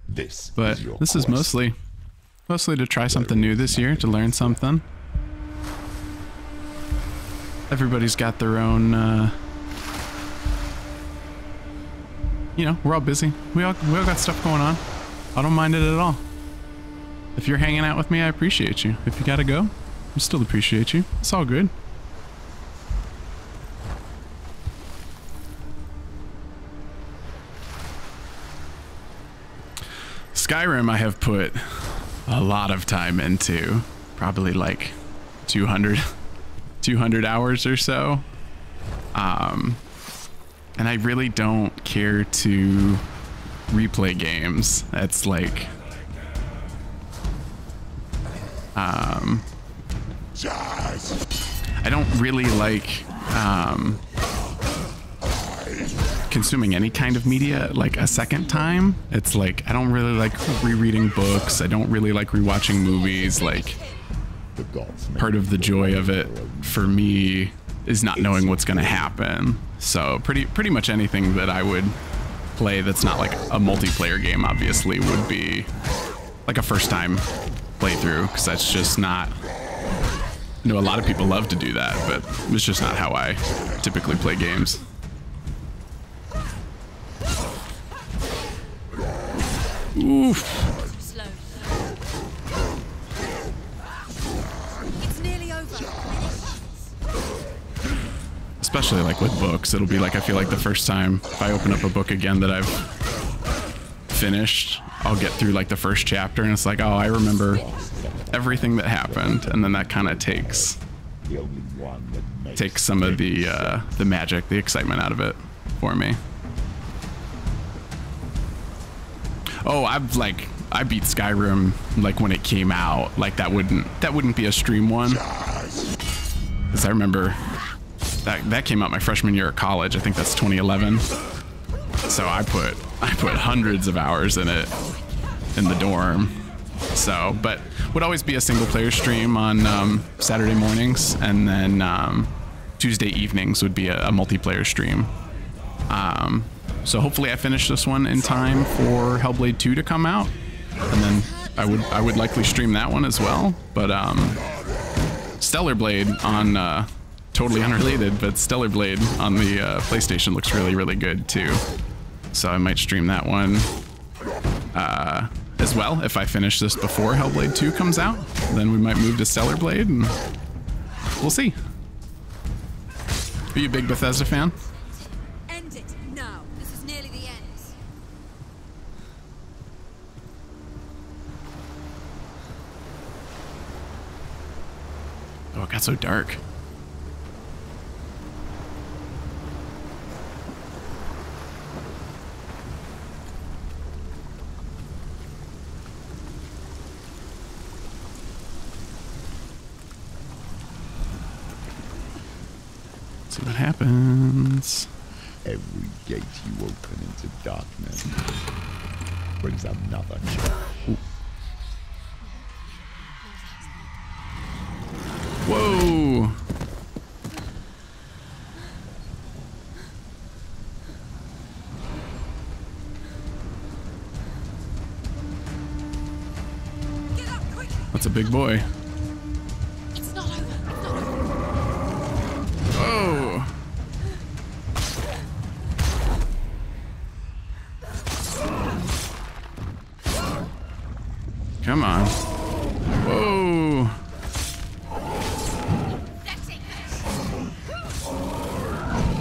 This. But this is mostly mostly to try something new this year, to learn something. Everybody's got their own. Uh, you know, we're all busy. We all we all got stuff going on. I don't mind it at all. If you're hanging out with me, I appreciate you. If you gotta go, I still appreciate you. It's all good. Skyrim I have put a lot of time into. Probably like two hundred, two hundred hours or so. Um, and I really don't care to replay games. That's like... Um, I don't really like um, consuming any kind of media like a second time. It's like I don't really like rereading books. I don't really like rewatching movies. Like part of the joy of it for me is not knowing what's going to happen. So pretty pretty much anything that I would play that's not like a multiplayer game obviously would be like a first time playthrough, because that's just not, you know, a lot of people love to do that, but it's just not how I typically play games. Oof. It's nearly over. Especially like with books, it'll be like I feel like the first time if I open up a book again that I've finished, I'll get through like the first chapter and it's like, oh, I remember everything that happened, and then that kind of takes takes some of the uh, the magic, the excitement out of it for me. Oh, I've like I beat Skyrim like when it came out. Like that wouldn't that wouldn't be a stream one, because I remember that that came out my freshman year of college. I think that's twenty eleven. So I put I put hundreds of hours in it in the dorm. So, but would always be a single player stream on um, Saturday mornings, and then um, Tuesday evenings would be a, a multiplayer stream. Um, so hopefully I finish this one in time for Hellblade two to come out, and then I would I would likely stream that one as well. But um, Stellar Blade on uh, totally unrelated, but Stellar Blade on the uh, PlayStation looks really really good too. So I might stream that one uh, as well. If I finish this before Hellblade two comes out, then we might move to Stellar Blade, and we'll see. Are you a big Bethesda fan? End it now. This is nearly the end. Oh, it got so dark. See what happens. Every gate you open into darkness brings another challenge. Whoa! Get up quick. That's a big boy. Come on. Whoa.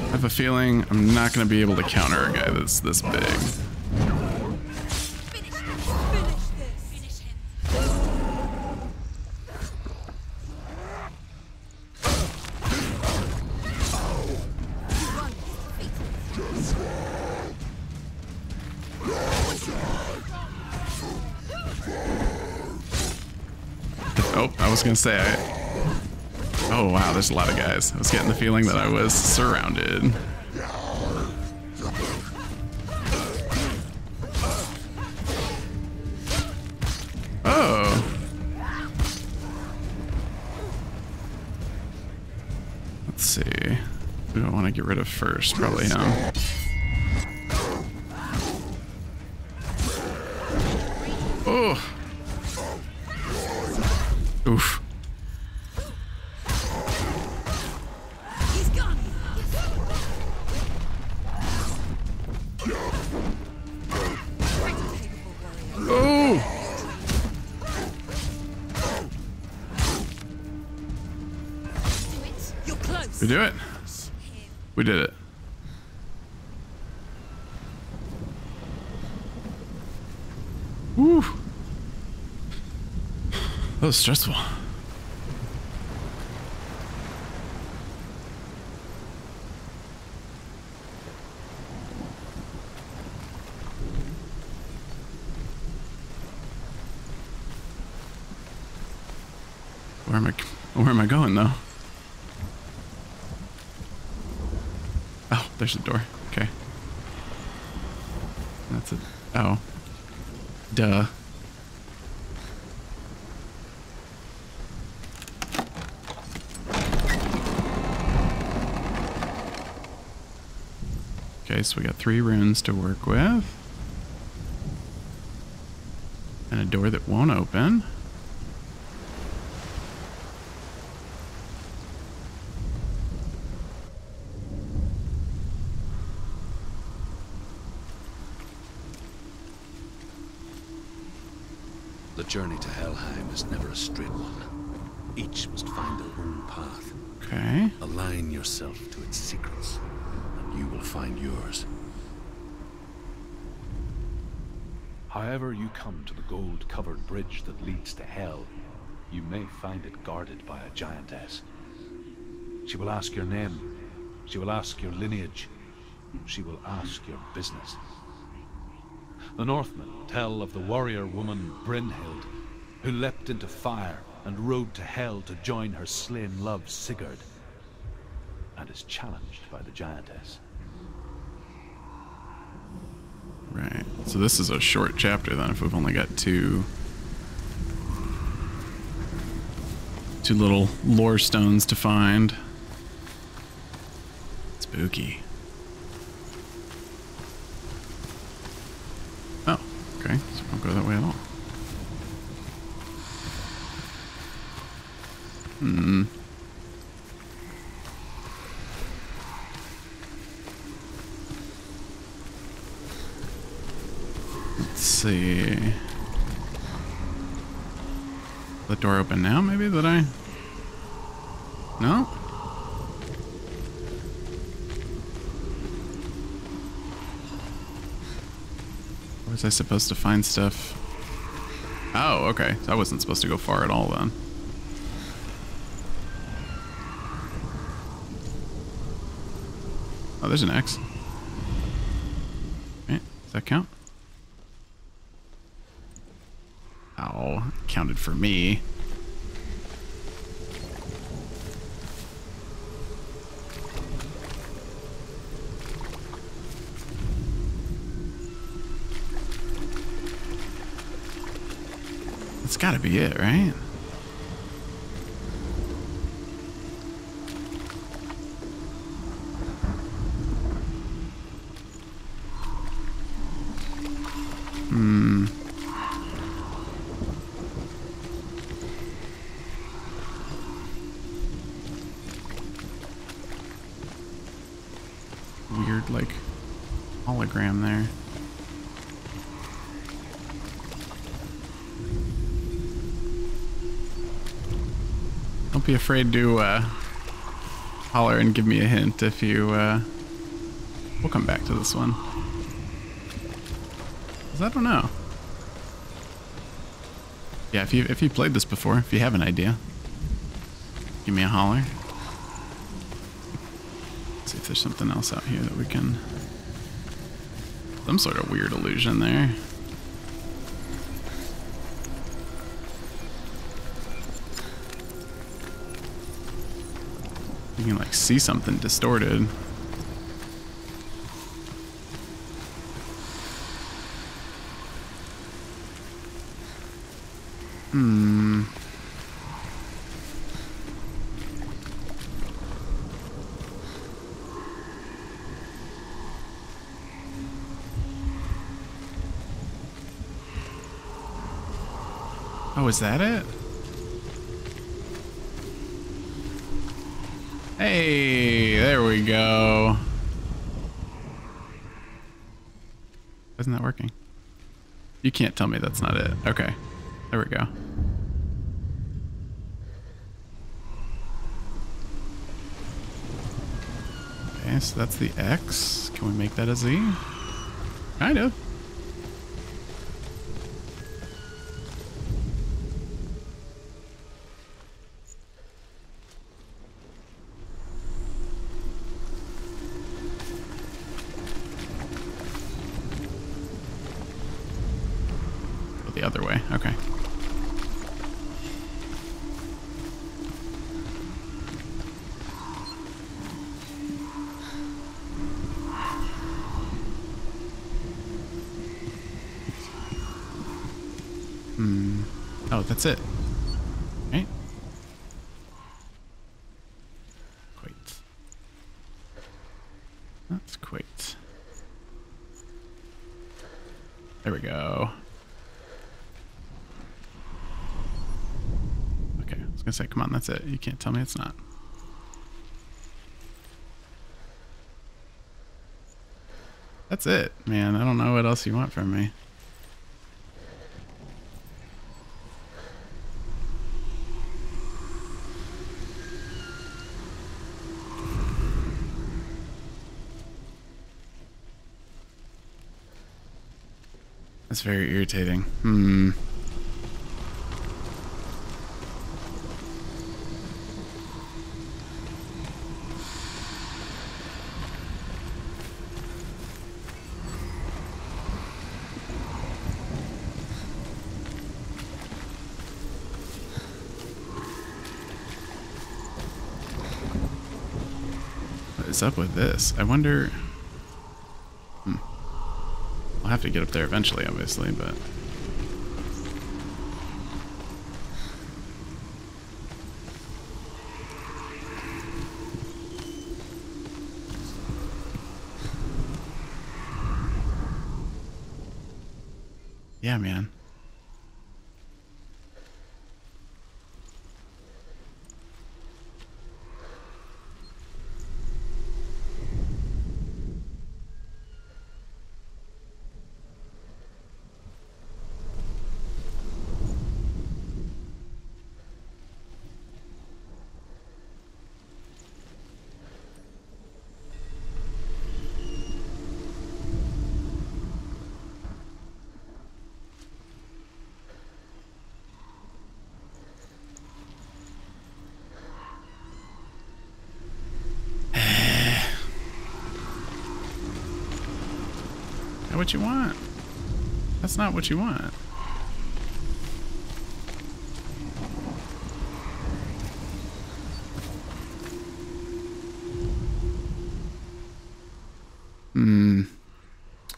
I have a feeling I'm not going to be able to counter a guy that's this big. was gonna say I... Oh wow, there's a lot of guys. I was getting the feeling that I was surrounded. Oh. Let's see. We don't want to get rid of first, probably no. Oh. Oof. He's gone. Oh. You're close. We do it. We did it. Woo. That was stressful. Where am I? Where am I going though? Oh, there's the door. Okay. That's it. Oh. Duh. So we got three runes to work with. And a door that won't open. The journey to Helheim is never a straight one. Each must find their own path. Okay. Align yourself to its secrets. You will find yours. However you come to the gold-covered bridge that leads to hell, you may find it guarded by a giantess. She will ask your name. She will ask your lineage. She will ask your business. The Northmen tell of the warrior woman Brynhild, who leapt into fire and rode to hell to join her slain love Sigurd, and is challenged by the giantess. Right, so this is a short chapter then if we've only got two two little lore stones to find. Spooky. Oh, okay, so we don't go that way at all. Hmm. See. The door open now, maybe? That I. No? Or was I supposed to find stuff? Oh, okay. I wasn't supposed to go far at all then. Oh, there's an X. Okay, does that count? Ow, counted for me. That's gotta be it, right? Hmm. Like hologram there. Don't be afraid to uh, holler and give me a hint if you. Uh, we'll come back to this one. 'Cause I don't know. Yeah, if you if you played this before, if you have an idea, give me a holler. See if there's something else out here that we can... Some sort of weird illusion there. You can like see something distorted. Hmm. Oh, is that it? Hey, there we go. Isn't that working? You can't tell me that's not it. Okay, there we go. Okay, so that's the X. Can we make that a Z? Kind of. Other way. Okay. Hmm. Oh, that's it. Right? Quite. That's quite. There we go. I was gonna say, come on, that's it. You can't tell me it's not. That's it, man. I don't know what else you want from me. That's very irritating. Hmm. Up with this? I wonder. Hmm. I'll have to get up there eventually, obviously, but yeah, man. What you want? That's not what you want. Hmm.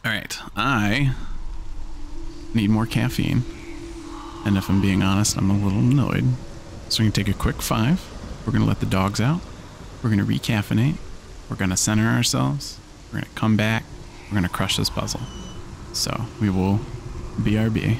All right. I need more caffeine. And if I'm being honest, I'm a little annoyed. So we're gonna take a quick five. We're gonna let the dogs out. We're gonna recaffeinate. We're gonna center ourselves. We're gonna come back. We're gonna crush this puzzle. So we will B R B.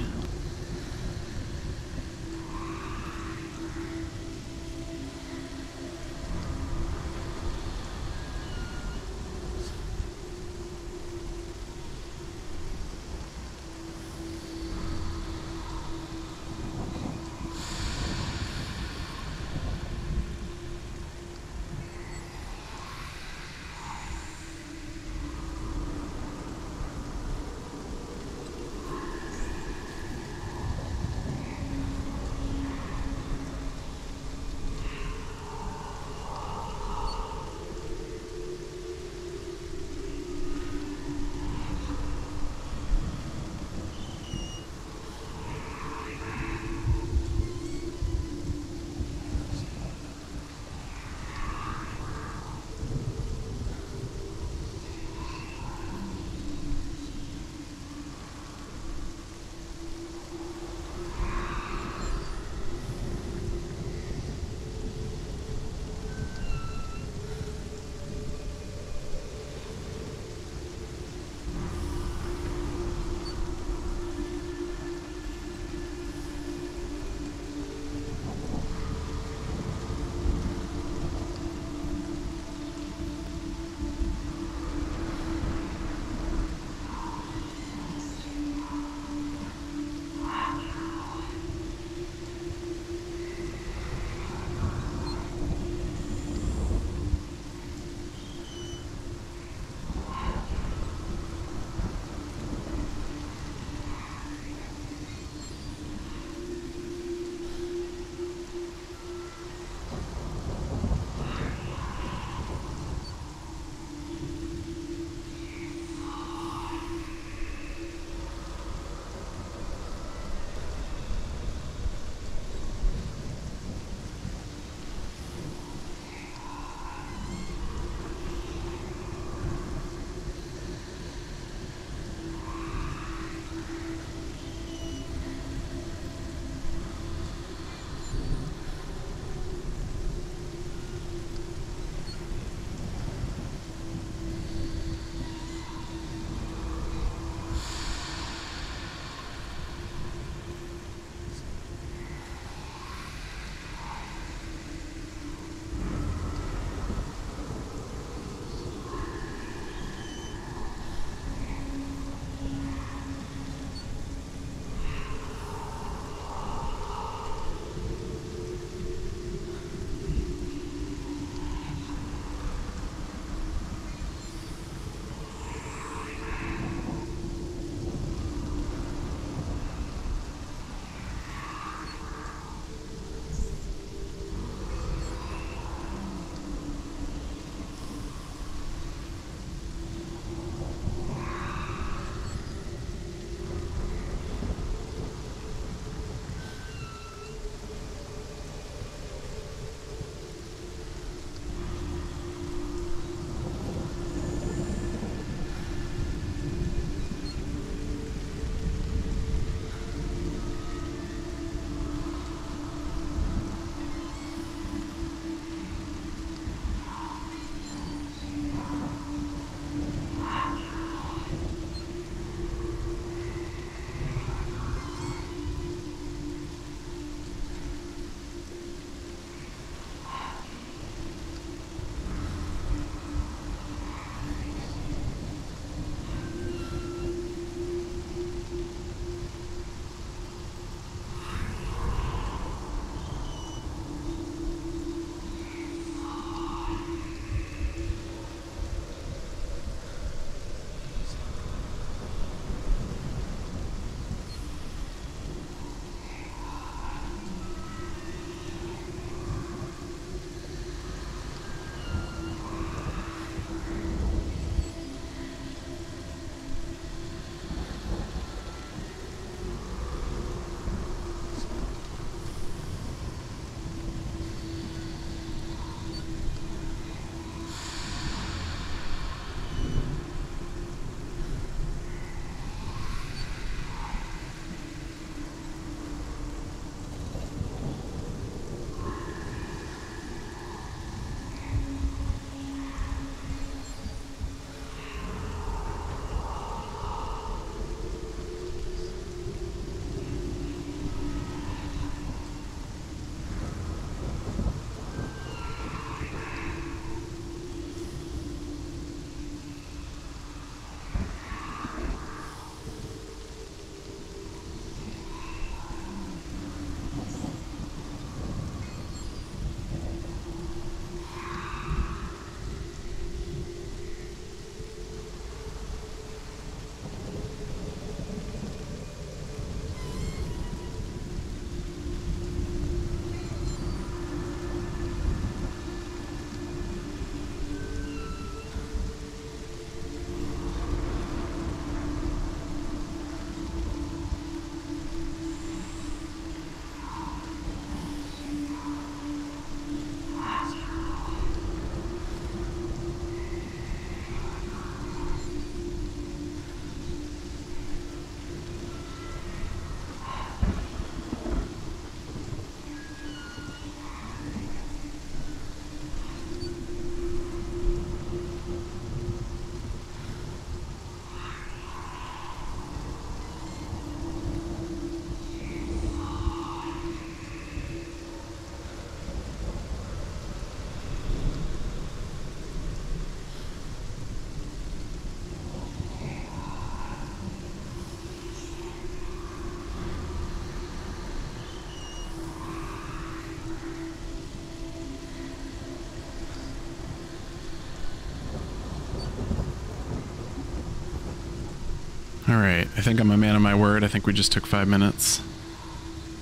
Alright, I think I'm a man of my word. I think we just took five minutes.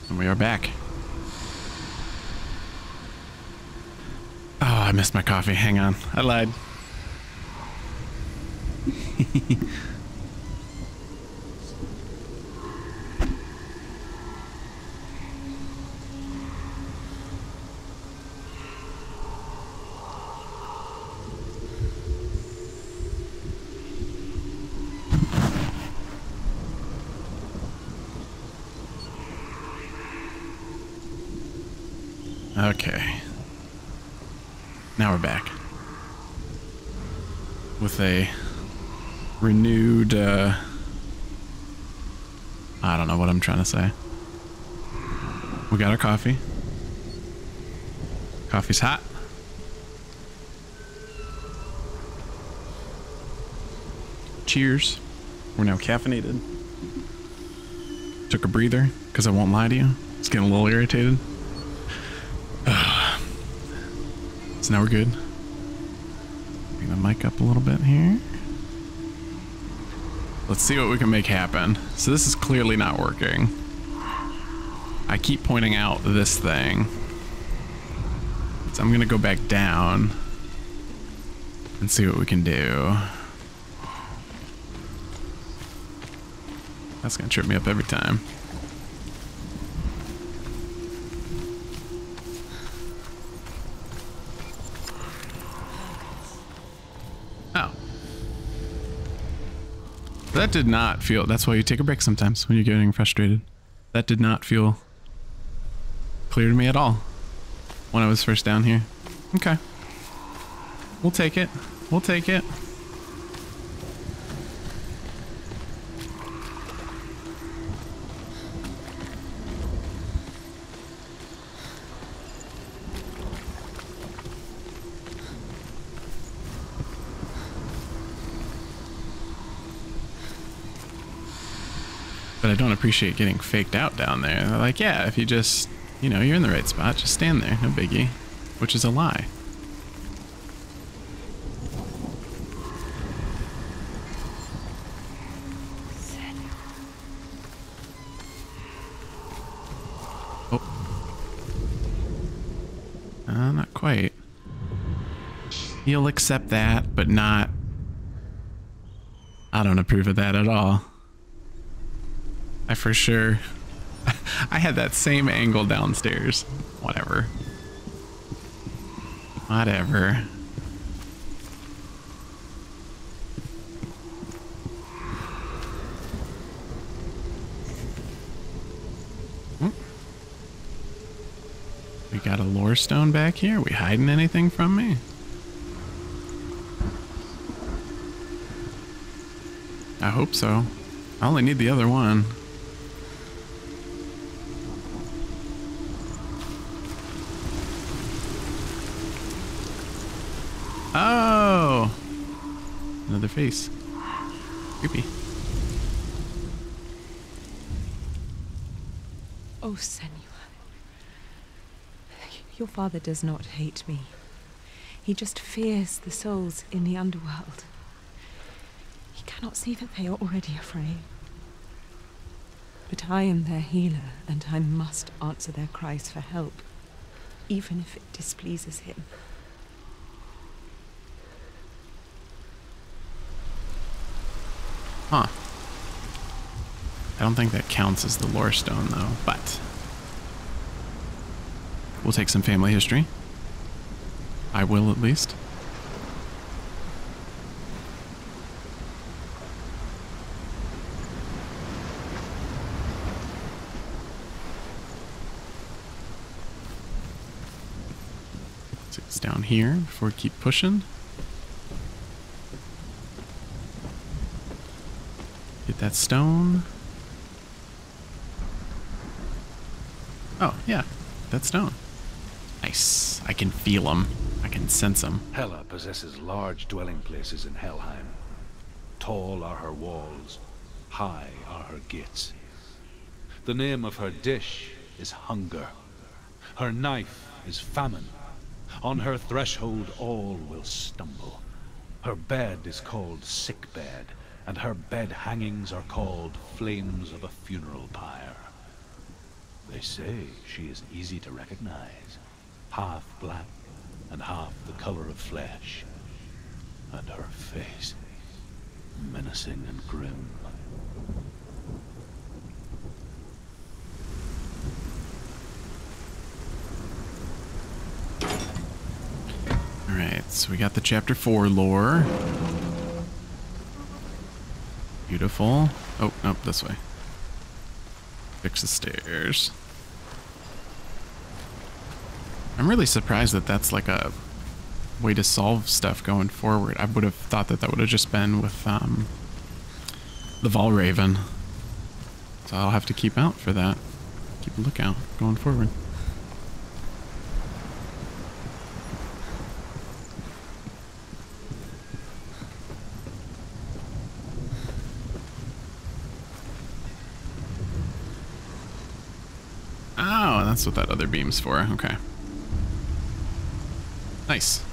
And we are back. Oh, I missed my coffee. Hang on. I lied. Okay. Now we're back. With a renewed, uh... I don't know what I'm trying to say. We got our coffee. Coffee's hot. Cheers. We're now caffeinated. Took a breather, because I won't lie to you. It's getting a little irritated. So now we're good. Bring the mic up a little bit here. Let's see what we can make happen. So this is clearly not working. I keep pointing out this thing. So I'm gonna go back down and see what we can do. That's gonna trip me up every time. That did not feel... That's why you take a break sometimes when you're getting frustrated. That did not feel clear to me at all when I was first down here. Okay. We'll take it. We'll take it. But I don't appreciate getting faked out down there. They're like, yeah, if you just, you know, you're in the right spot, just stand there, no biggie. Which is a lie. Oh. Uh, not quite. You'll accept that, but not... I don't approve of that at all. I for sure, I had that same angle downstairs. Whatever. Whatever. We got a lore stone back here. We hiding anything from me? I hope so. I only need the other one. Oh! Another face. Creepy. Oh, Senua. Your father does not hate me. He just fears the souls in the underworld. He cannot see that they are already afraid. But I am their healer, and I must answer their cries for help, even if it displeases him. Huh. I don't think that counts as the lore stone, though, but... We'll take some family history. I will, at least. So it's down here before we keep pushing. That stone. Oh, yeah. That stone. Nice. I can feel them. I can sense them. Hela possesses large dwelling places in Helheim. Tall are her walls. High are her gates. The name of her dish is hunger. Her knife is famine. On her threshold all will stumble. Her bed is called sickbed. and her bed hangings are called flames of a funeral pyre. They say she is easy to recognize, half black and half the color of flesh, and her face menacing and grim. Alright, so we got the chapter four lore. Beautiful. Oh, nope, this way. Fix the stairs. I'm really surprised that that's like a way to solve stuff going forward. I would have thought that that would have just been with um, the Valraven. So I'll have to keep out for that. Keep a lookout going forward. Oh, that's what that other beam's for. Okay. Nice.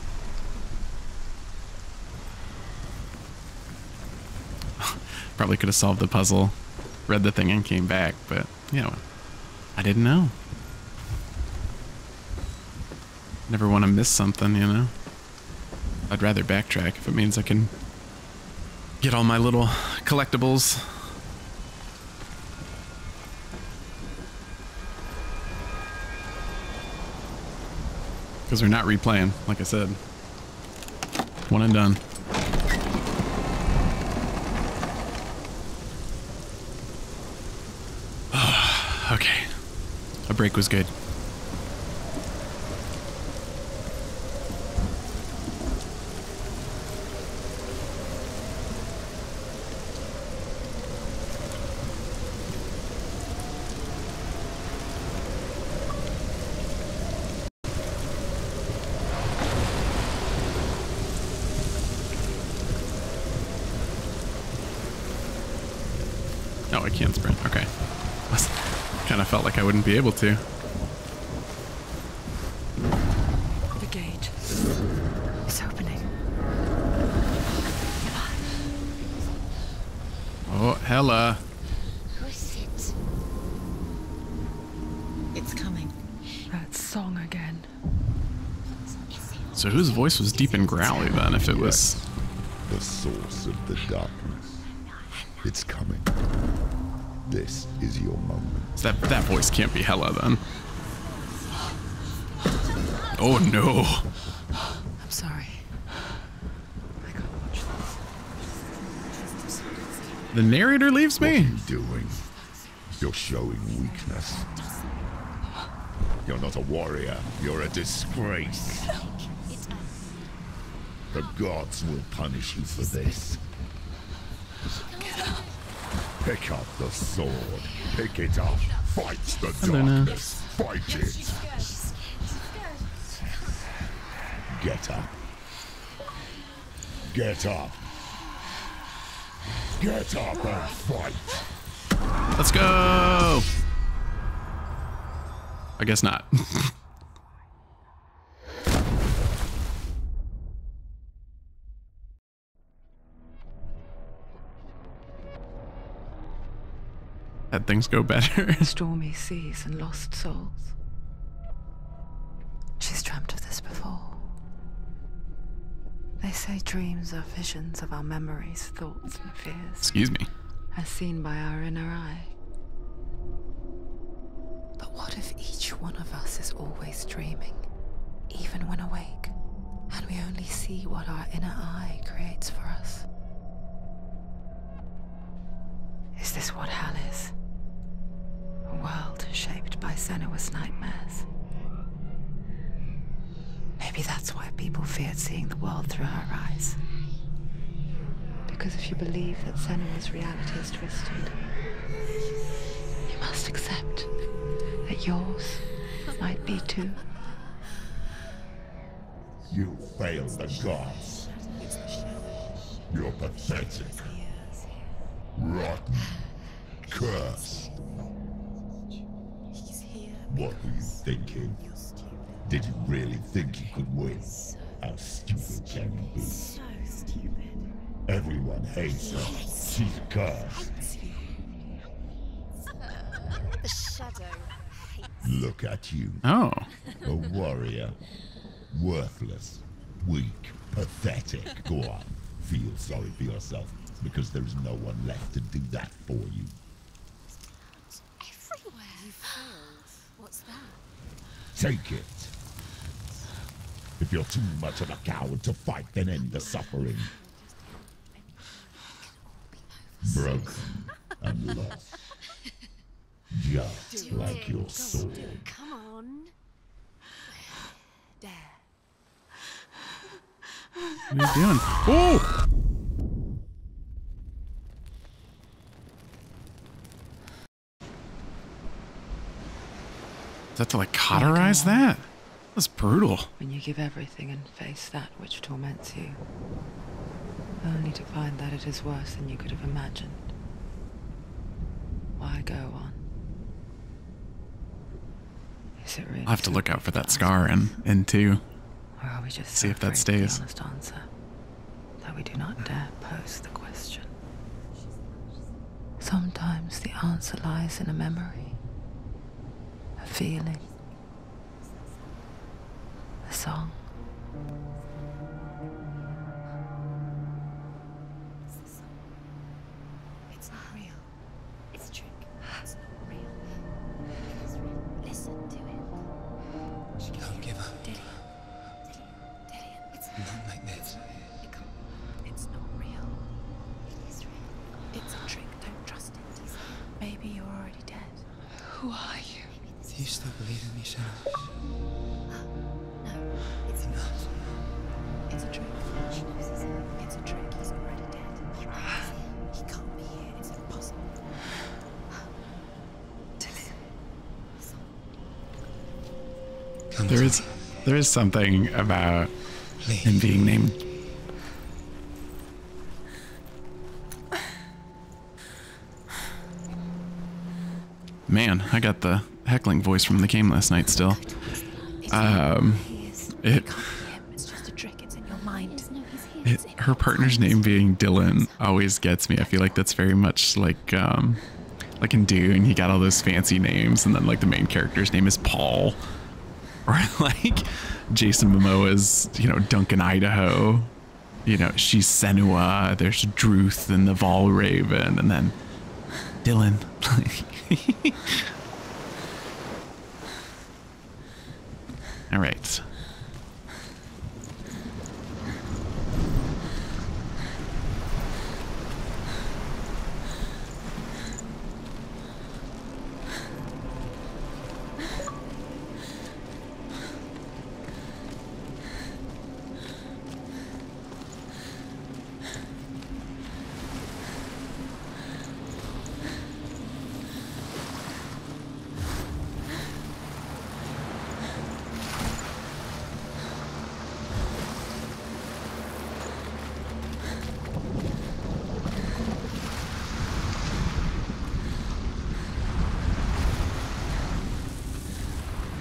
Probably could have solved the puzzle, read the thing, and came back, but, you know, I didn't know. Never want to miss something, you know? I'd rather backtrack if it means I can get all my little collectibles. Because we're not replaying, like I said. One and done. Okay. A break was good. I wouldn't be able to. The gate is opening. Oh, Hela. Who is it? It's coming. That song again. So whose voice was deep and growly then, if it was... The source of the darkness. It's coming. This is your moment. That that voice can't be Hela then. Oh no. I'm sorry. I can't watch this. The narrator leaves me. What are you doing? You're showing weakness. You're not a warrior. You're a disgrace. The gods will punish you for this. Pick up the sword. Pick it up. Fight the darkness. Fight it. Get up. Get up. Get up and fight. Let's go. I guess not. Had things go better. Stormy seas and lost souls. She's dreamt of this before. They say dreams are visions of our memories, thoughts, and fears. Excuse me. As seen by our inner eye. But what if each one of us is always dreaming, even when awake, and we only see what our inner eye creates for us? Is this what hell is? A world shaped by Senua's nightmares. Maybe that's why people feared seeing the world through her eyes. Because if you believe that Senua's reality is twisted, you must accept that yours might be too. You failed the gods. You're pathetic. Rotten. Cursed. What were you thinking? Did you really think you could win? How stupid can you be? Everyone hates us. seekers. The shadow hates. Look at you. Oh. A warrior. Worthless. Weak. Pathetic. Go on. Feel sorry for yourself, because there is no one left to do that for you. Everywhere. You failed. What's that? Take it. If you're too much of a coward to fight, then end the suffering. Broken and lost. Just like your sword. Come on. There. What are you doing? Oh! Is that to like cauterize that? That's brutal. When you give everything and face that which torments you, only to find that it is worse than you could have imagined. Why go on? Is it really? I'll have to look out for that scar in, in too. Or are we just see if that stays? The honest answer, that we do not dare pose the question. Sometimes the answer lies in a memory, a feeling. Song. It's not real. It's a trick. It's not real. It is real. Listen to it. She can't give up. Dillion. Dillion. Dillion. It's not like this. It can't. It's not real. It is real. It's a trick. Don't trust it. Maybe you're already dead. Who are you? Do you still believe in yourself? There is, there is something about him being named. Man, I got the heckling voice from the game last night still. Um, it, it, her partner's name being Dillion always gets me. I feel like that's very much like, um, like in Dune, he got all those fancy names, and then like the main character's name is Paul. Or like Jason Momoa's, you know, Duncan Idaho, you know, she's Senua, there's Druth and the Valraven, and then Dillion. All right.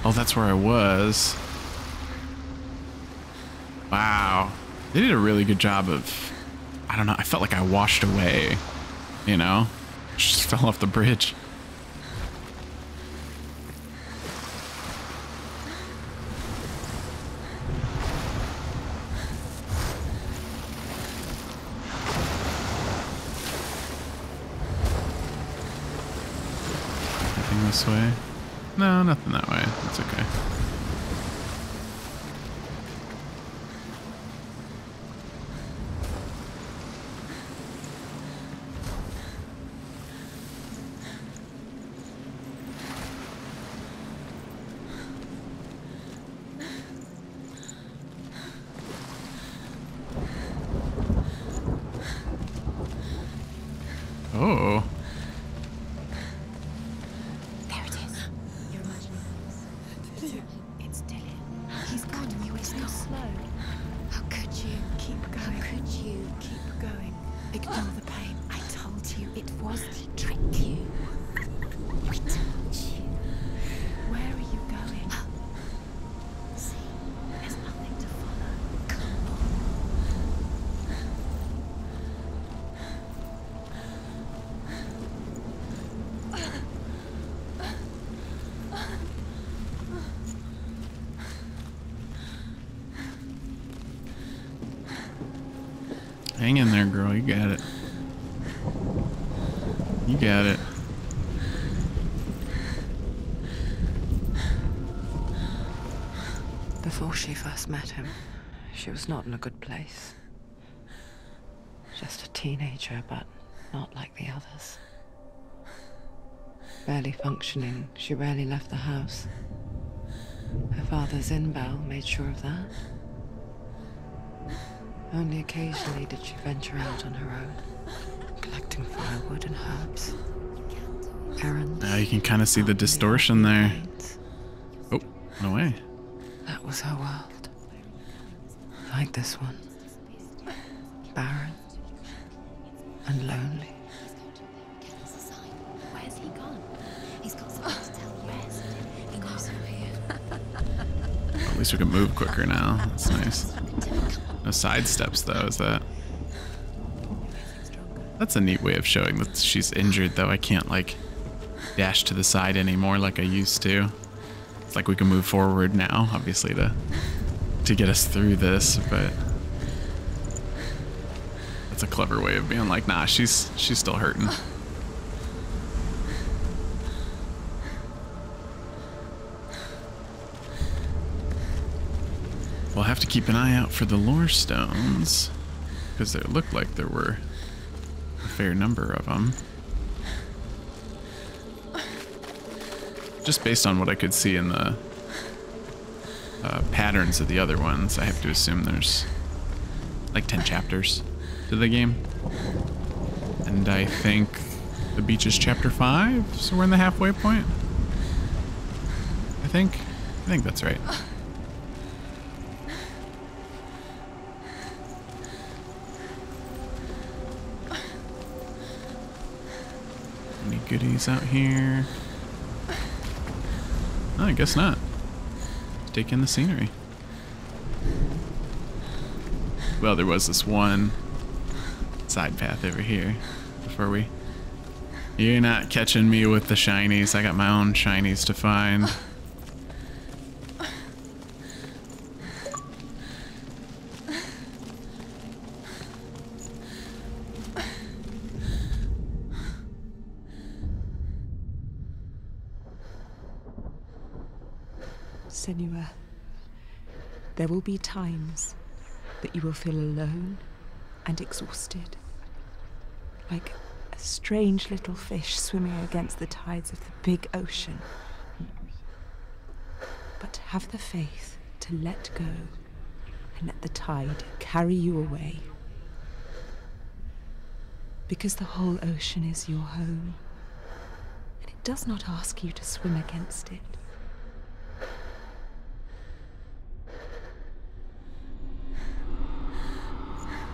Oh, that's where I was. Wow. They did a really good job of, I don't know, I felt like I washed away, you know? Just fell off the bridge. Nothing this way. No, nothing that way. That's okay. Oh. Hang in there, girl. You got it. You got it. Before she first met him, she was not in a good place. Just a teenager, but not like the others. Barely functioning, she rarely left the house. Her father, Zynbel, made sure of that. Only occasionally did she venture out on her own, collecting firewood and herbs. Errands. Now you can kind of see the distortion there. Oh, no way. That was her world. Like this one. Barren. And lonely. Where's he gone? He's got something to tell you. He goes over here. At least we can move quicker now. That's nice. No side steps though, is that? That's a neat way of showing that she's injured though. I can't like dash to the side anymore like I used to. It's like we can move forward now, obviously, to to get us through this, but that's a clever way of being like, nah, she's she's still hurting. We'll have to keep an eye out for the lore stones, because it looked like there were a fair number of them. Just based on what I could see in the uh, patterns of the other ones, I have to assume there's like ten chapters to the game. And I think the beach is chapter five, so we're in the halfway point. I think, I think that's right. Any goodies out here? No, I guess not. Let's take in the scenery. Well, there was this one side path over here before we... You're not catching me with the shinies. I got my own shinies to find. Senua, there will be times that you will feel alone and exhausted, like a strange little fish swimming against the tides of the big ocean. But have the faith to let go and let the tide carry you away. Because the whole ocean is your home, and it does not ask you to swim against it.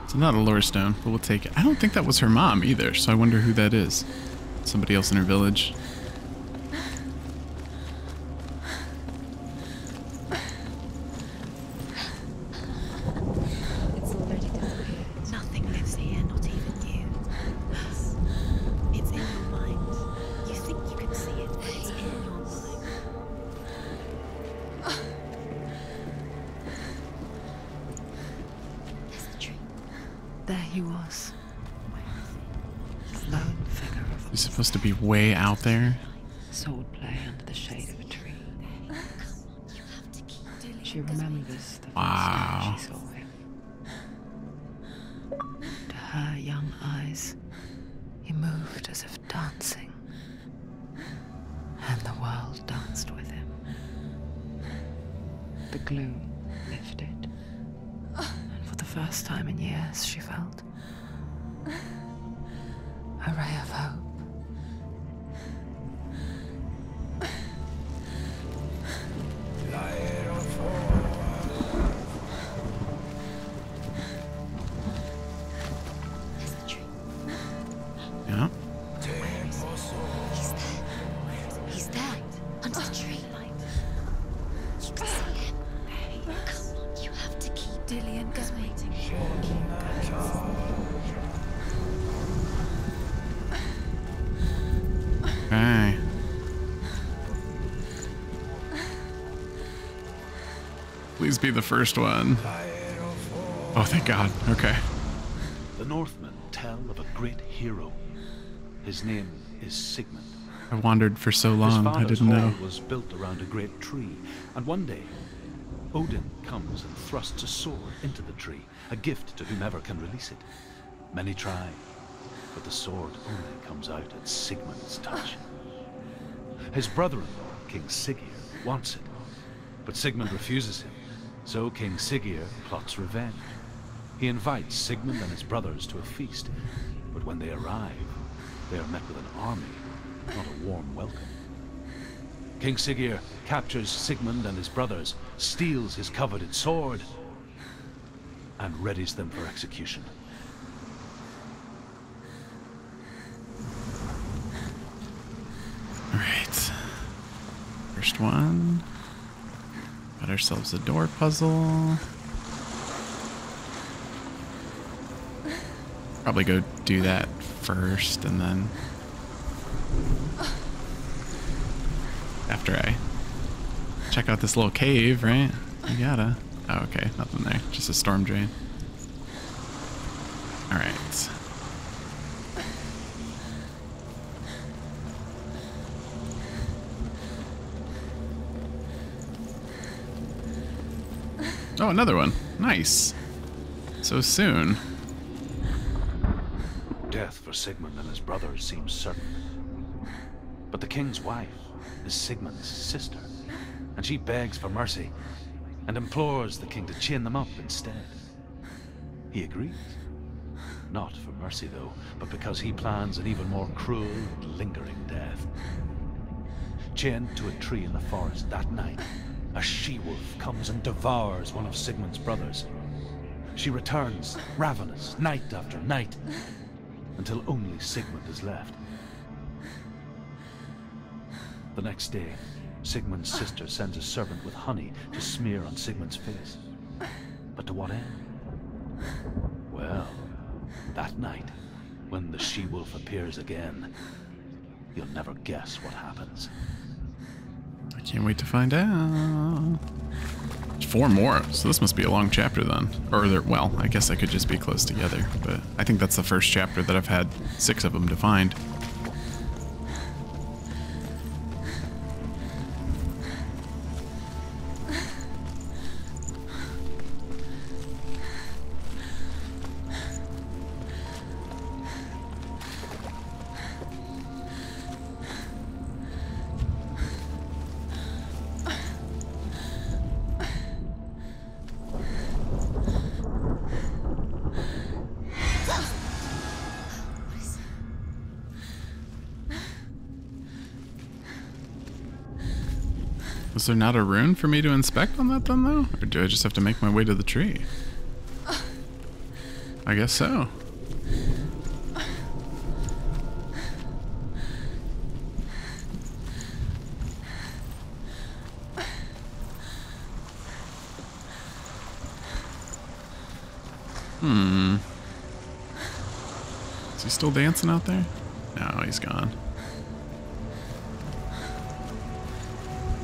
So not a lore stone, but we'll take it. I don't think that was her mom either, so I wonder who that is. Somebody else in her village. It's already disappeared. Nothing lives here, not even you. It's in your mind. You think you can see it, but it's in your mind. There he was. Lone figure of... He's supposed to be way out there. Sword play under the shade of a tree. She remembers the wow. first time she saw him. To her young eyes, he moved as if dancing. And the world danced with him. The gloom lifted. The first time in years, she felt a ray of hope. Yeah. Where is he? He's there. Where is he? He's there. Under the tree. You can see him. Come on, you have to keep Dillion going. Okay. Please be the first one. Oh, thank God. Okay. The Northmen tell of a great hero. His name is Sigmund. I wandered for so long, I didn't know. His father's hall was built around a great tree, and one day, Odin comes and thrusts a sword into the tree, a gift to whomever can release it. Many try, but the sword only comes out at Sigmund's touch. His brother-in-law, King Siggeir, wants it, but Sigmund refuses him, so King Siggeir plots revenge. He invites Sigmund and his brothers to a feast, but when they arrive, they are met with an army, not a warm welcome. King Siggeir captures Sigmund and his brothers, steals his coveted sword, and readies them for execution. Alright. First one. Got ourselves a door puzzle. Probably go do that first and then... after I check out this little cave, right? You gotta... oh, okay. Nothing there. Just a storm drain. Alright. Oh, another one. Nice. So soon. Death for Sigmund and his brother seems certain. But the king's wife is Sigmund's sister, and she begs for mercy and implores the king to chain them up instead. He agrees. Not for mercy, though, but because he plans an even more cruel and lingering death. Chained to a tree in the forest that night, a she-wolf comes and devours one of Sigmund's brothers. She returns, ravenous, night after night, until only Sigmund is left. The next day, Sigmund's sister sends a servant with honey to smear on Sigmund's face. But to what end? Well, that night, when the she-wolf appears again, you'll never guess what happens. I can't wait to find out. Four more, so this must be a long chapter then. Or, there, well, I guess I could just be close together, but I think that's the first chapter that I've had six of them to find. Is there not a rune for me to inspect on that then, though? Or do I just have to make my way to the tree? I guess so. Hmm. Is he still dancing out there? No, he's gone.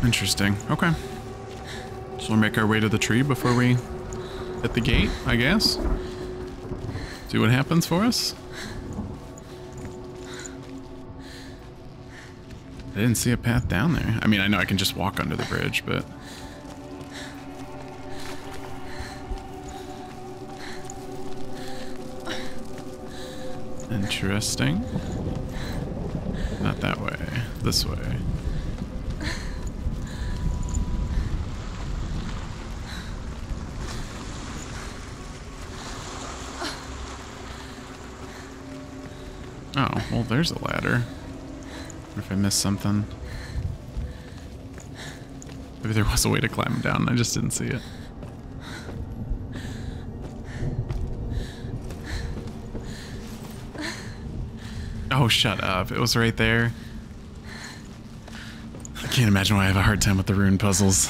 Interesting. Okay. So we'll make our way to the tree before we hit the gate, I guess. See what happens for us. I didn't see a path down there. I mean, I know I can just walk under the bridge, but... interesting. Not that way. This way. Oh, well, there's a ladder. What if I missed something? Maybe there was a way to climb down and I just didn't see it. Oh, shut up. It was right there. I can't imagine why I have a hard time with the rune puzzles.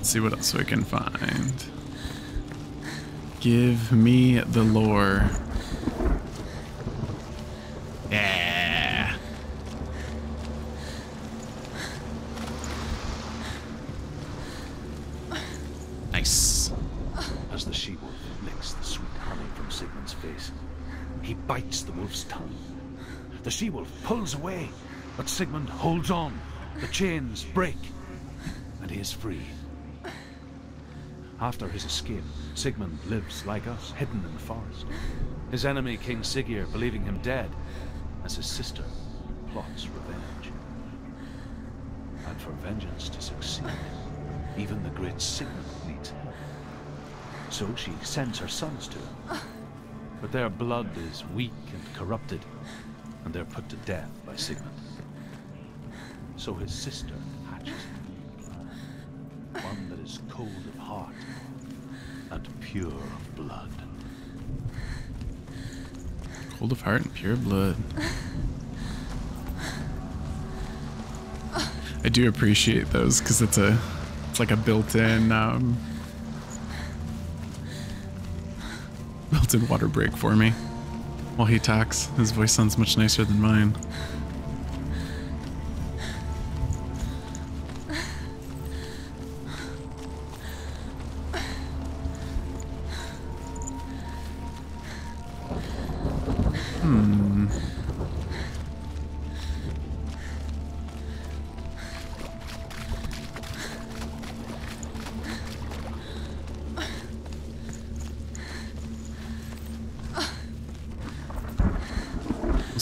See what else we can find. Give me the lore. Yeah. Nice. As the she-wolf licks the sweet honey from Sigmund's face, he bites the wolf's tongue. The she-wolf pulls away, but Sigmund holds on. The chains break, and he is free. After his escape, Sigmund lives like us, hidden in the forest. His enemy, King Siggeir, believing him dead, as his sister plots revenge. And for vengeance to succeed, even the great Sigmund needs help. So she sends her sons to him. But their blood is weak and corrupted, and they're put to death by Sigmund. So his sister hatches him, one that is cold of heart and pure of blood. Cold of heart and pure blood. I do appreciate those because it's a, it's like a built-in, um, built-in water break for me. While he talks, his voice sounds much nicer than mine.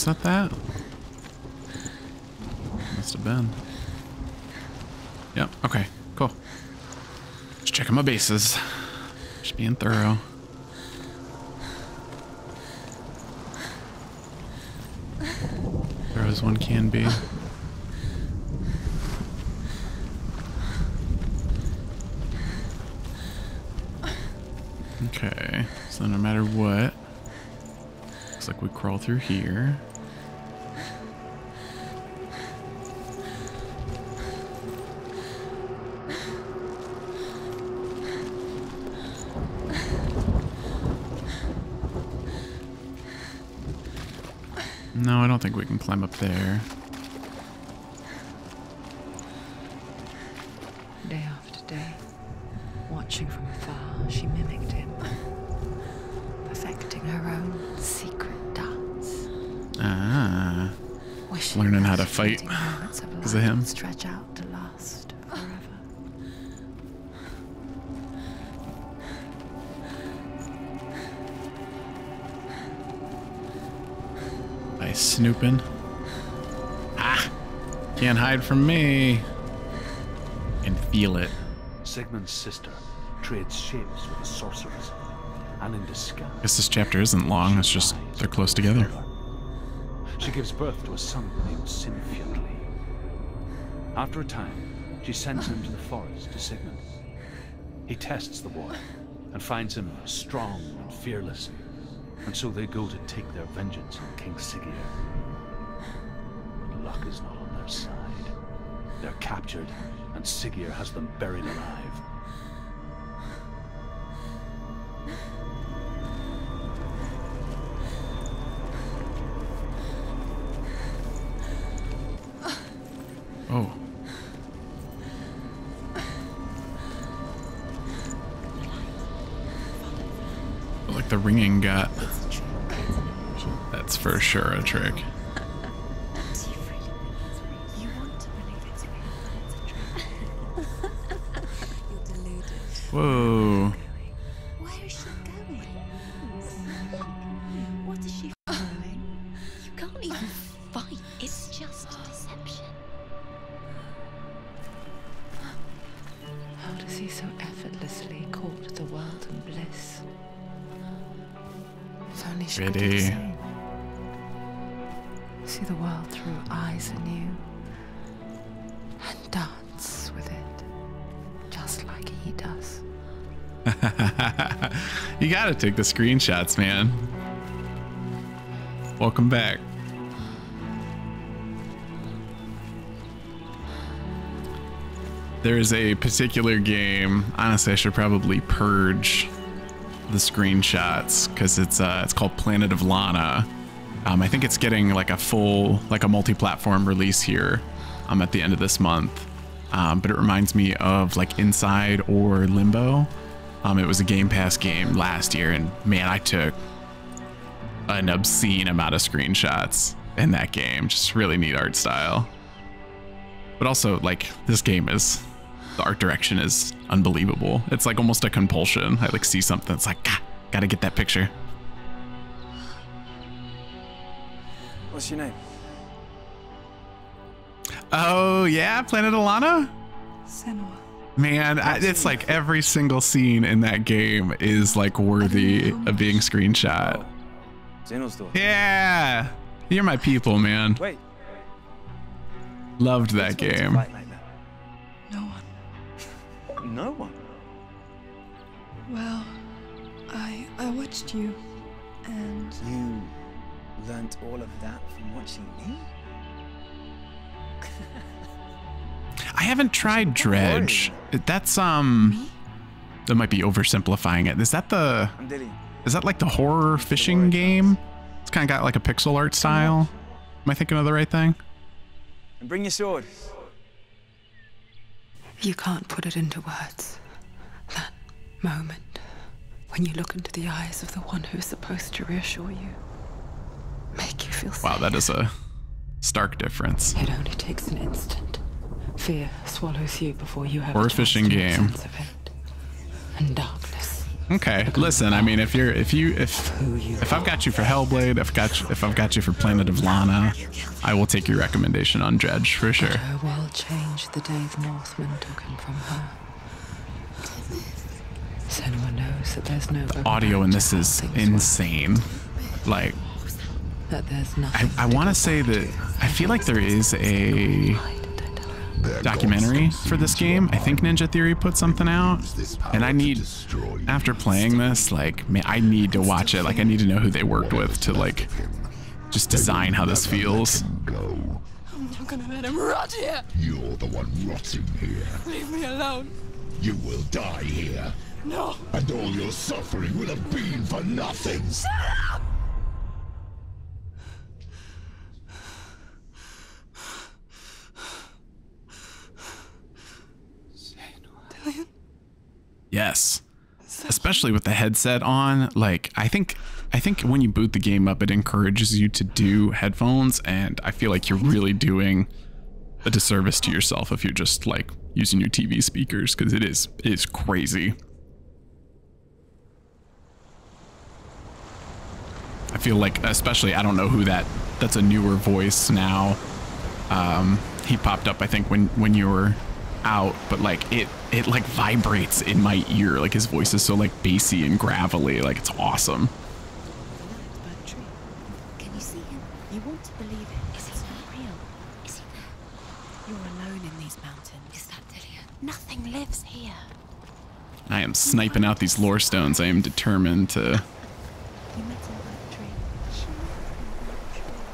Not that? Must have been. Yep. Okay. Cool. Just checking my bases. Just being thorough. Thorough as one can be. Okay. So no matter what, looks like we crawl through here. No, I don't think we can climb up there. Day after day, watching from afar, she mimicked him, perfecting her own secret dance. Ah, wishing learning how to fight because of him. Stretch out to last forever. By snooping. Ah, can't hide from me. And feel it. Sigmund's sister trades shapes with a sorceress. And in disguise. I guess this chapter isn't long, it's just they're close together. She gives birth to a son named Sinfiotli. After a time, she sends him to the forest to Sigmund. He tests the boy and finds him strong and fearless, and so they go to take their vengeance on King Siggeir. But luck is not on their side. They're captured, and Siggeir has them buried alive. Oh. Like the ringing got. That's for sure a trick. Whoa. Where is she going? What is she doing? You can't even fight. It's just a deception. How does he so effortlessly court the world and bliss? If only she Ready. could do the same. See the world through eyes anew and dance with it, just like he does. You gotta take the screenshots, man. Welcome back. There is a particular game, honestly, I should probably purge the screenshots because it's uh, it's called Planet of Lana. Um, I think it's getting like a full, like a multi-platform release here um, at the end of this month. Um, but it reminds me of like Inside or Limbo. Um, it was a Game Pass game last year, and man, I took an obscene amount of screenshots in that game. Just really neat art style. But also, like, this game is, the art direction is unbelievable. It's like almost a compulsion. I like see something, it's like, God, gotta get that picture. What's your name? Oh yeah, Planet of Lana? Senua. Man, I, it's like every single scene in that game is like worthy of being screenshot. Yeah, you're my people, man. Wait. Loved that game. Like that. No one. No one. Well, I I watched you, and you learned all of that from watching me. I haven't tried Dredge. That's um, that might be oversimplifying it. Is that the? I'm Dillion. Is that like the horror fishing game? It's kind of got like a pixel art style. Am I thinking of the right thing? And bring your sword. You can't put it into words. That moment when you look into the eyes of the one who's supposed to reassure you, make you feel safe. Wow, that is a stark difference. It only takes an instant. Fear swallows you before you have horror fishing game. Sense of it. And darkness. Okay, listen, I mean, if you're if you if if I've got you for Hellblade, if got you, if I've got you for Planet of Lana, I will take your recommendation on Dredge for sure. Her world changed the day the Northmen took him from her. Senua knows that there's no the audio in this is insane. Like, that there's nothing. I, I want to say that I feel like there is a documentary for this game. I think Ninja Theory put something out, and I need, after playing this, like, man, I need to watch it. Like, I need to know who they worked with to, like, just design how this feels. I'm not gonna let him rot here. You're the one rotting here. Leave me alone. You will die here. No. And all your suffering will have been for nothing. Shut up! Yes, especially with the headset on. Like, I think I think when you boot the game up, it encourages you to do headphones, and I feel like you're really doing a disservice to yourself if you're just like using your T V speakers, because it is it is crazy. I feel like, especially, I don't know who that that's a newer voice now. Um, he popped up, I think, when when you were out, but like it it like vibrates in my ear. Like, his voice is so like bassy and gravelly. Like, it's awesome. Can you see him? You want to believe it. Is he real? Is he there? You're alone in these mountains. Is that Dillion? Nothing lives here. I am sniping out these lore stones. I am determined to.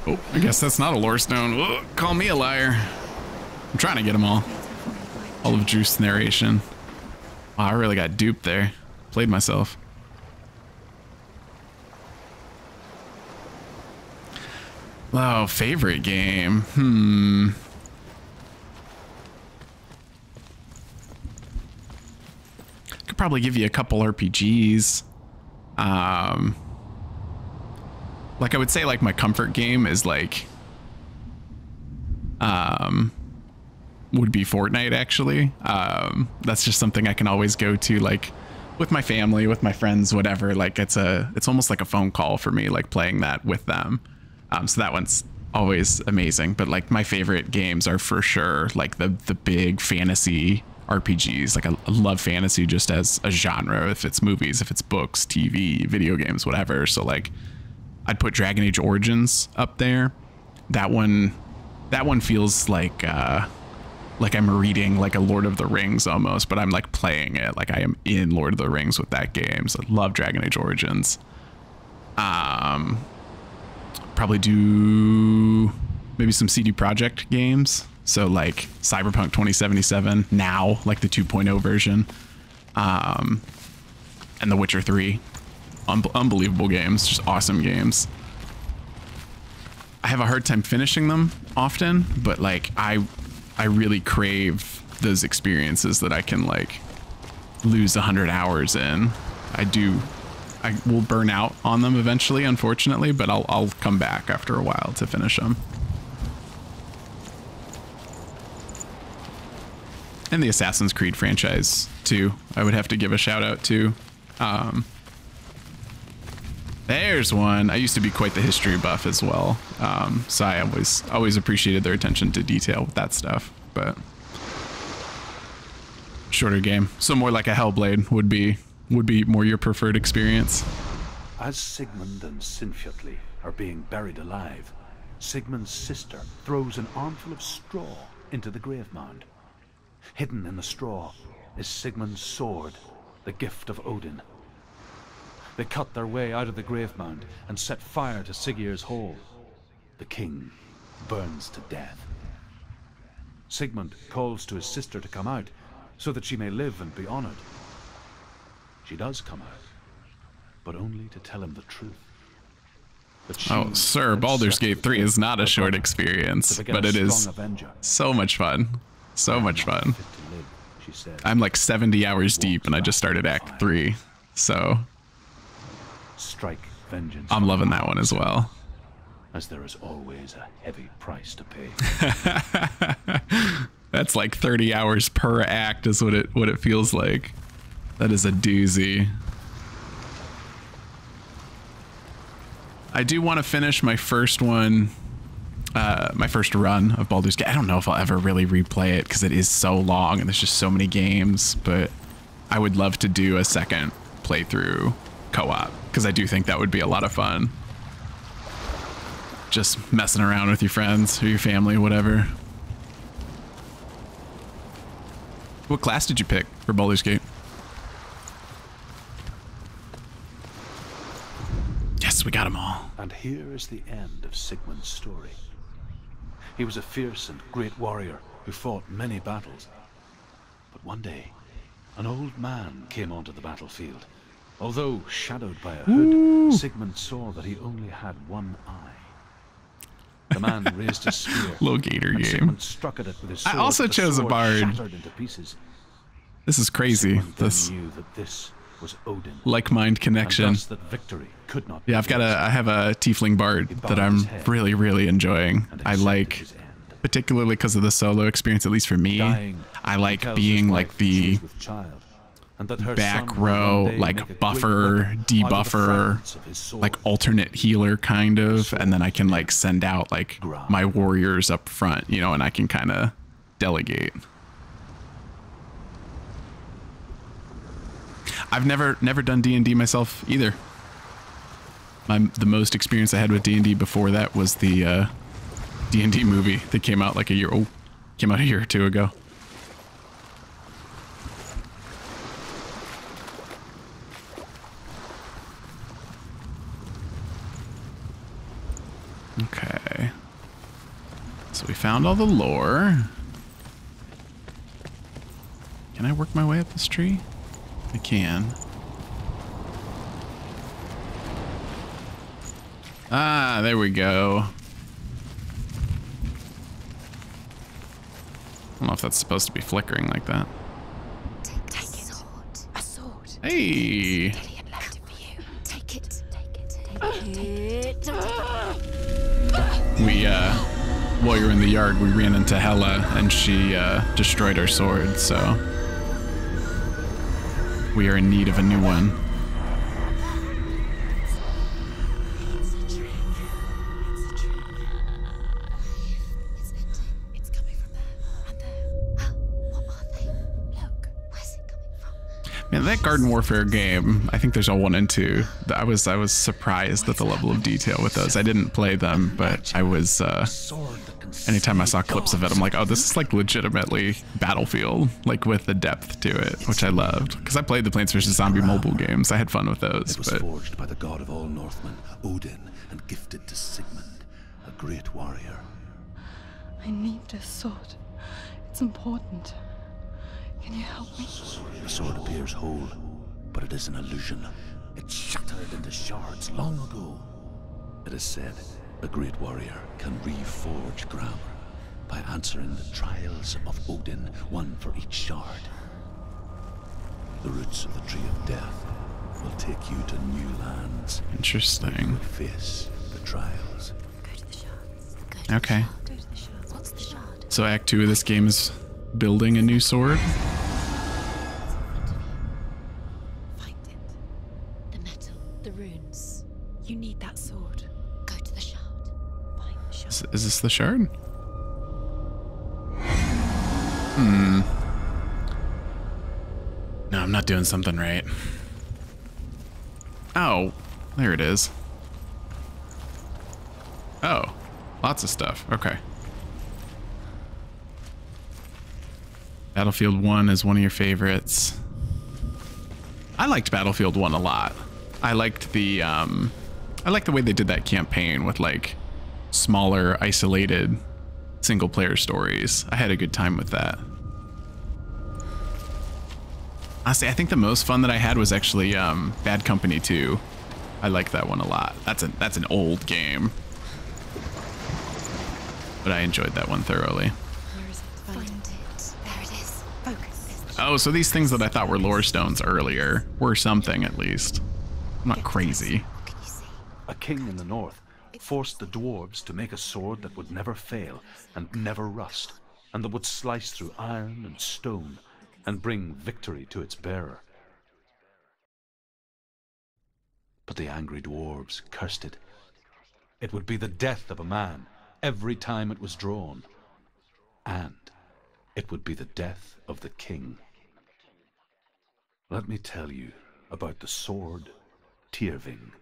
Oh, I guess that's not a lore stone. Ugh, call me a liar. I'm trying to get them all. All of Druth's narration. Wow, I really got duped there. Played myself. Oh, favorite game. Hmm. Could probably give you a couple R P Gs. Um, like, I would say, like, my comfort game is like, um, would be Fortnite, actually. Um, that's just something I can always go to, like, with my family, with my friends, whatever. Like, it's a, it's almost like a phone call for me, like playing that with them. Um, so that one's always amazing. But like, my favorite games are for sure like the the big fantasy R P Gs. Like, I, I love fantasy just as a genre. If it's movies, if it's books, T V, video games, whatever. So like, I'd put Dragon Age Origins up there. That one, that one feels like. Uh, Like I'm reading like a Lord of the Rings almost, but I'm like playing it. Like, I am in Lord of the Rings with that game. So I love Dragon Age Origins. Um, probably do maybe some C D Projekt games. So like Cyberpunk twenty seventy-seven now, like the two point oh version, um, and The Witcher three. Un unbelievable games, just awesome games. I have a hard time finishing them often, but like I I really crave those experiences that I can like lose a hundred hours in. I do I will burn out on them eventually, unfortunately, but I'll I'll come back after a while to finish them. And the Assassin's Creed franchise too, I would have to give a shout out to. Um, there's one. I used to be quite the history buff as well, um, so I always always appreciated their attention to detail with that stuff. But shorter game, so more like a Hellblade would be would be more your preferred experience. As Sigmund and Sinfiotli are being buried alive, Sigmund's sister throws an armful of straw into the grave mound. Hidden in the straw is Sigmund's sword, the gift of Odin. They cut their way out of the grave mound and set fire to Siggeir's hall. The king burns to death. Sigmund calls to his sister to come out so that she may live and be honored. She does come out, but only to tell him the truth. Oh, sir, Baldur's Gate three is not a short experience, but it is so much fun. So much fun. I'm like seventy hours deep and I just started act three, so strike vengeance. I'm loving that one as well. As there is always a heavy price to pay. That's like thirty hours per act is what it what it feels like. That is a doozy. I do want to finish my first one. Uh, my first run of Baldur's Gate. I don't know if I'll ever really replay it because it is so long and there's just so many games, but I would love to do a second playthrough co-op because I do think that would be a lot of fun. Just messing around with your friends or your family, whatever. What class did you pick for Baldur's Gate? Yes, we got them all. And here is the end of Sigmund's story. He was a fierce and great warrior who fought many battles. But one day, an old man came onto the battlefield. Although shadowed by a hood, Ooh. Sigmund saw that he only had one eye. The man raised his spear. Little gator and game. Sigmund struck at it with his sword. I also chose a bard. Into pieces. This is crazy. This. Knew that this was Odin. Like-mind connection. That victory could not yeah, I've got a. I have a tiefling bard that I'm really, really enjoying. I like, particularly because of the solo experience, at least for me. Dying, I like being like the child, and that her back row, like buffer, debuffer, like alternate healer kind of, and then I can like send out like my warriors up front, you know, and I can kind of delegate. I've never never done D and D myself either. My the most experience I had with D and D before that was the uh, D and D movie that came out like a year oh came out a year or two ago. Okay, so we found all the lore. Can I work my way up this tree? I can. Ah, there we go. I don't know if that's supposed to be flickering like that. Take a sword. A sword. Hey. Take it. Take it. We, uh, while you were in the yard, we ran into Hela and she uh, destroyed our sword, so we are in need of a new one. Man, that Garden Warfare game, I think there's a one and two. I was I was surprised at the level of detail with those. I didn't play them, but I was, uh, anytime I saw clips of it, I'm like, oh, this is like legitimately Battlefield, like with the depth to it, which I loved. Because I played the Plants versus. Zombie mobile games. I had fun with those. It was but... forged by the god of all Northmen, Odin, and gifted to Sigmund, a great warrior. I need this sword. It's important. Can you help me? The sword appears whole, but it is an illusion. It shattered into shards long ago. It is said A great warrior can reforge grammar by answering the trials of Odin, one for each shard. The roots of the Tree of Death will take you to new lands. Interesting. Face the trials. Go to the shards. Go to okay. The Go to the shards. What's the shard? So Act Two of this game is building a new sword. Find it. The metal, the runes. You need that sword. Go to the shard. Find the shard. Is, is this the shard? Hmm. No, I'm not doing something right. Oh, there it is. Oh, lots of stuff. Okay. Battlefield one is one of your favorites. I liked Battlefield one a lot. I liked the, um, I liked the way they did that campaign with like smaller, isolated single player stories. I had a good time with that. Honestly, I think the most fun that I had was actually um, Bad Company two. I like that one a lot. That's, a, that's an old game. But I enjoyed that one thoroughly. Where is it? Find it. There it is. Focus. Oh, so these things that I thought were lore stones earlier were something, at least. I'm not crazy. A king in the north forced the dwarves to make a sword that would never fail and never rust, and that would slice through iron and stone and bring victory to its bearer. But the angry dwarves cursed it. It would be the death of a man every time it was drawn, and it would be the death of the king. Let me tell you about the sword Tyrfing.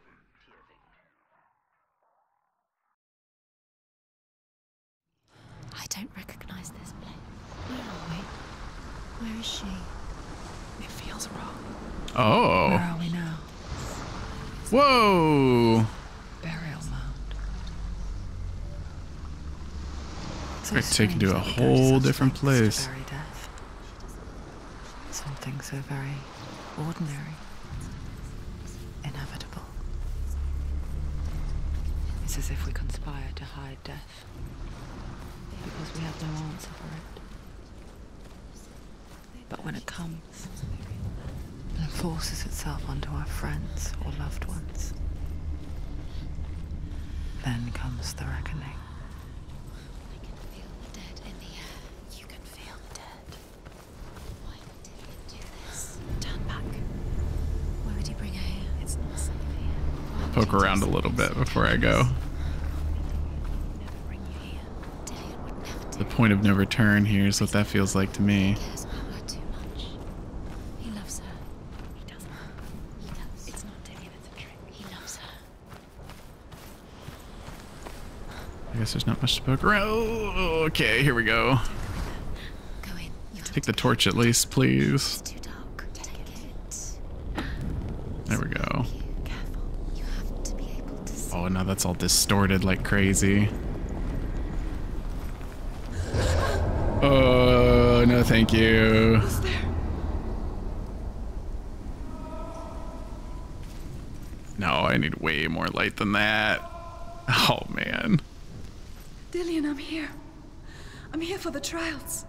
I don't recognize this place. Where are we? Where is she? It feels wrong. Oh. Where are we now? Whoa. Burial mound. We're taken to a whole different place. Something so very ordinary. Inevitable. It's as if we conspire to hide death. Because we have no answer for it. But when it comes, it forces itself onto our friends or loved ones. Then comes the reckoning. I can feel the dead in the air. You can feel the dead. Why did he do this? Turn back. Why would he bring her here? It's not safe here. Poke around a little bit before I go. The point of no return here is what that feels like to me. I guess there's not much to poke around. Oh, okay, here we go. Go in. Take the torch at least, please. It's too dark. Take it. There we go. Careful. You have to be able to see. Oh, now that's all distorted like crazy. Oh, no thank you. No, I need way more light than that. Oh, man. Dillion, I'm here. I'm here for the trials.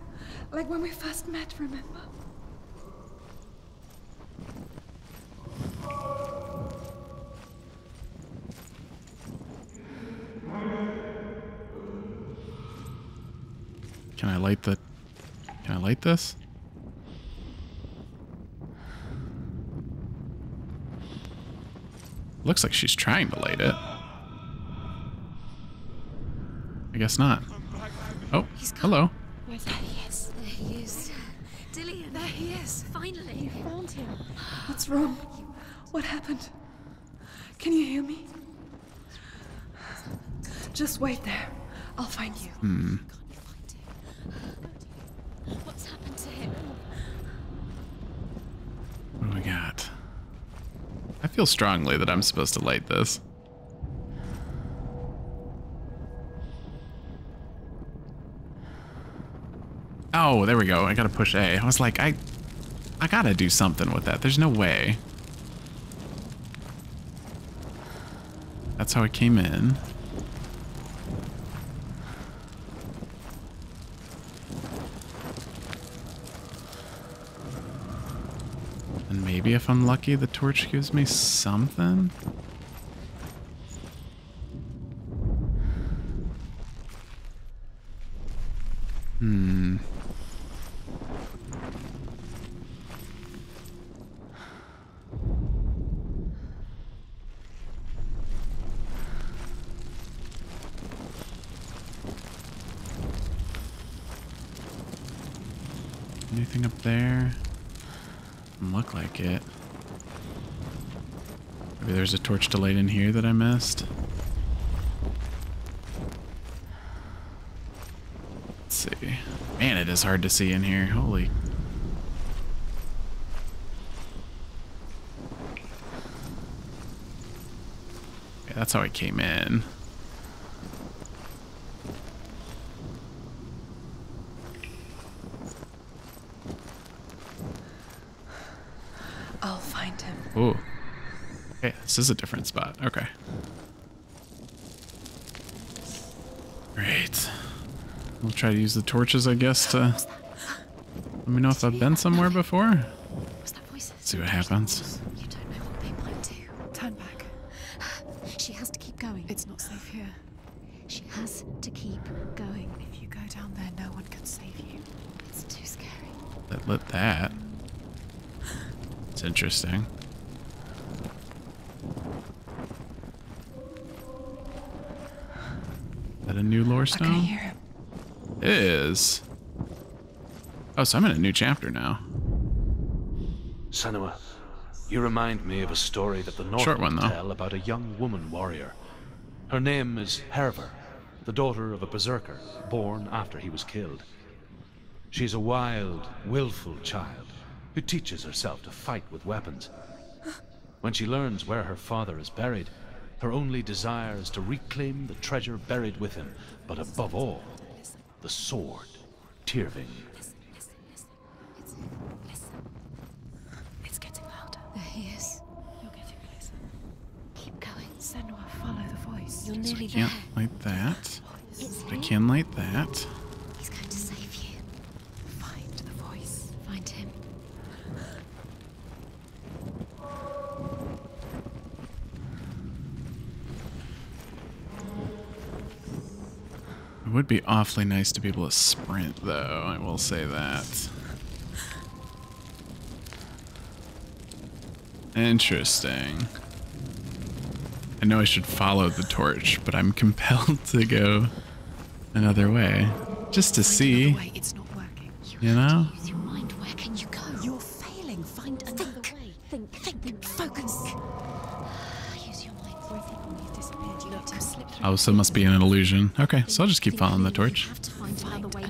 Like when we first met, remember? Can I light the... Can I light this? Looks like she's trying to light it. I guess not. Oh, hello. There he is. There he is. Dillion, there he is. Finally. You found him. What's wrong? What happened? Can you hear me? Just wait there. I'll find you. Hmm. What's happened to him? What do we got? I feel strongly that I'm supposed to light this. Oh, there we go. I gotta push A. I was like, I I gotta do something with that. There's no way. That's how it came in. Maybe if I'm lucky, the torch gives me something. Hmm. Anything up there? Doesn't look like it. Maybe there's a torch to light in here that I missed. Let's see. Man, it is hard to see in here. Holy. Yeah, that's how I came in. Ooh. Okay, this is a different spot. Okay. Great. We'll try to use the torches, I guess, to let me know if I've been somewhere before. See what happens. You don't know what people do. Turn back. She has to keep going. It's not safe here. She has to keep going. If you go down there, no one can save you. It's too scary. That lit that. It's interesting. A new lore stone? I can hear him. It is. Oh, so I'm in a new chapter now. Senua, you remind me of a story that the Northmen tell about a young woman warrior. Her name is Hervar, the daughter of a berserker, born after he was killed. She's a wild, willful child who teaches herself to fight with weapons. When she learns where her father is buried, her only desire is to reclaim the treasure buried with him, but above all, the sword, Tyrfing. Listen, listen, listen, listen. It's getting louder. There he is. You're getting closer. Keep going. Senua, follow the voice. You're nearly there. I can't light that. I can light that. He's going to save you. Find the voice. Find him. It would be awfully nice to be able to sprint, though, I will say that. Interesting. I know I should follow the torch, but I'm compelled to go another way. Just to see. You know? You're failing. Find another way. Think, think, focus. Oh, so it must be an illusion. Okay, so I'll just keep following the torch. Don't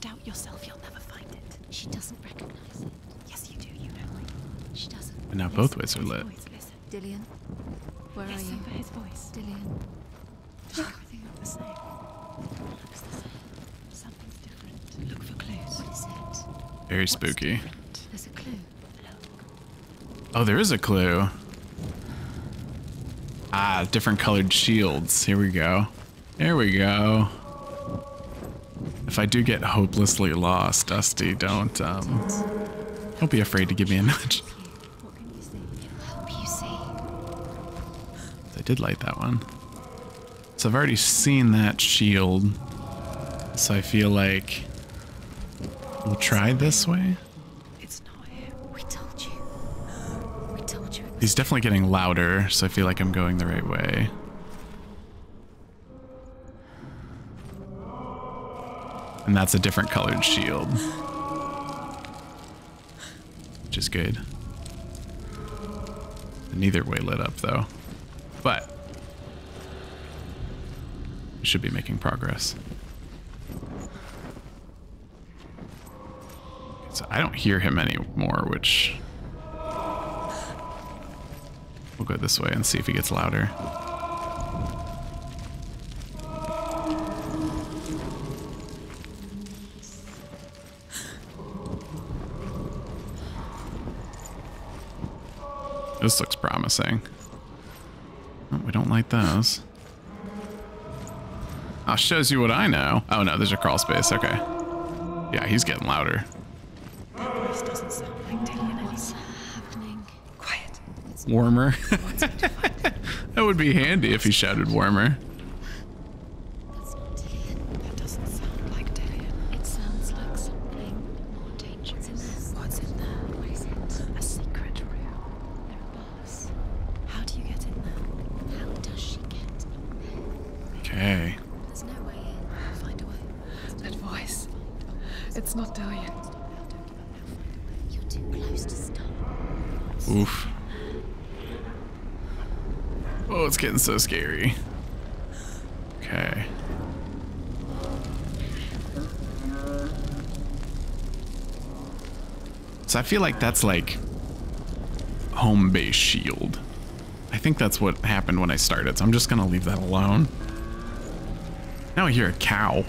doubt yourself, you'll never find it. She doesn't recognize it. Yes, you do, you know. She doesn't. And now both ways are lit. Dillion, where are you? Listen for his voice. Dillion. Does everything look the same? It looks the same. Something's different. Look for clues. What is it? Very spooky. There's a clue. Look. Oh, there is a clue. Ah, different colored shields. Here we go. Here we go. If I do get hopelessly lost, Dusty, don't, um, don't be afraid to give me a nudge. I did light that one. So I've already seen that shield. So I feel like we'll try this way. He's definitely getting louder, so I feel like I'm going the right way. And that's a different colored shield. Which is good. Neither way lit up, though. But we should be making progress. So I don't hear him anymore, which... We'll go this way and see if he gets louder. This looks promising. Oh, we don't like those. Oh, shows you what I know. Oh no, there's a crawl space. Okay. Yeah, he's getting louder. This doesn't sound like Dillion. Warmer. That would be handy if he shouted warmer. That's not Dillion. That doesn't sound like Dillion. It sounds like something more dangerous. What's in there? What is it? A secret room. There are bars. How do you get in there? How does she get in there? Okay. There's no way in. Find a way. That voice. It's not Dillion. You're too close to stop. Oof. Oh, it's getting so scary. Okay. So I feel like that's like home base shield. I think that's what happened when I started, so I'm just gonna leave that alone. Now I hear a cow.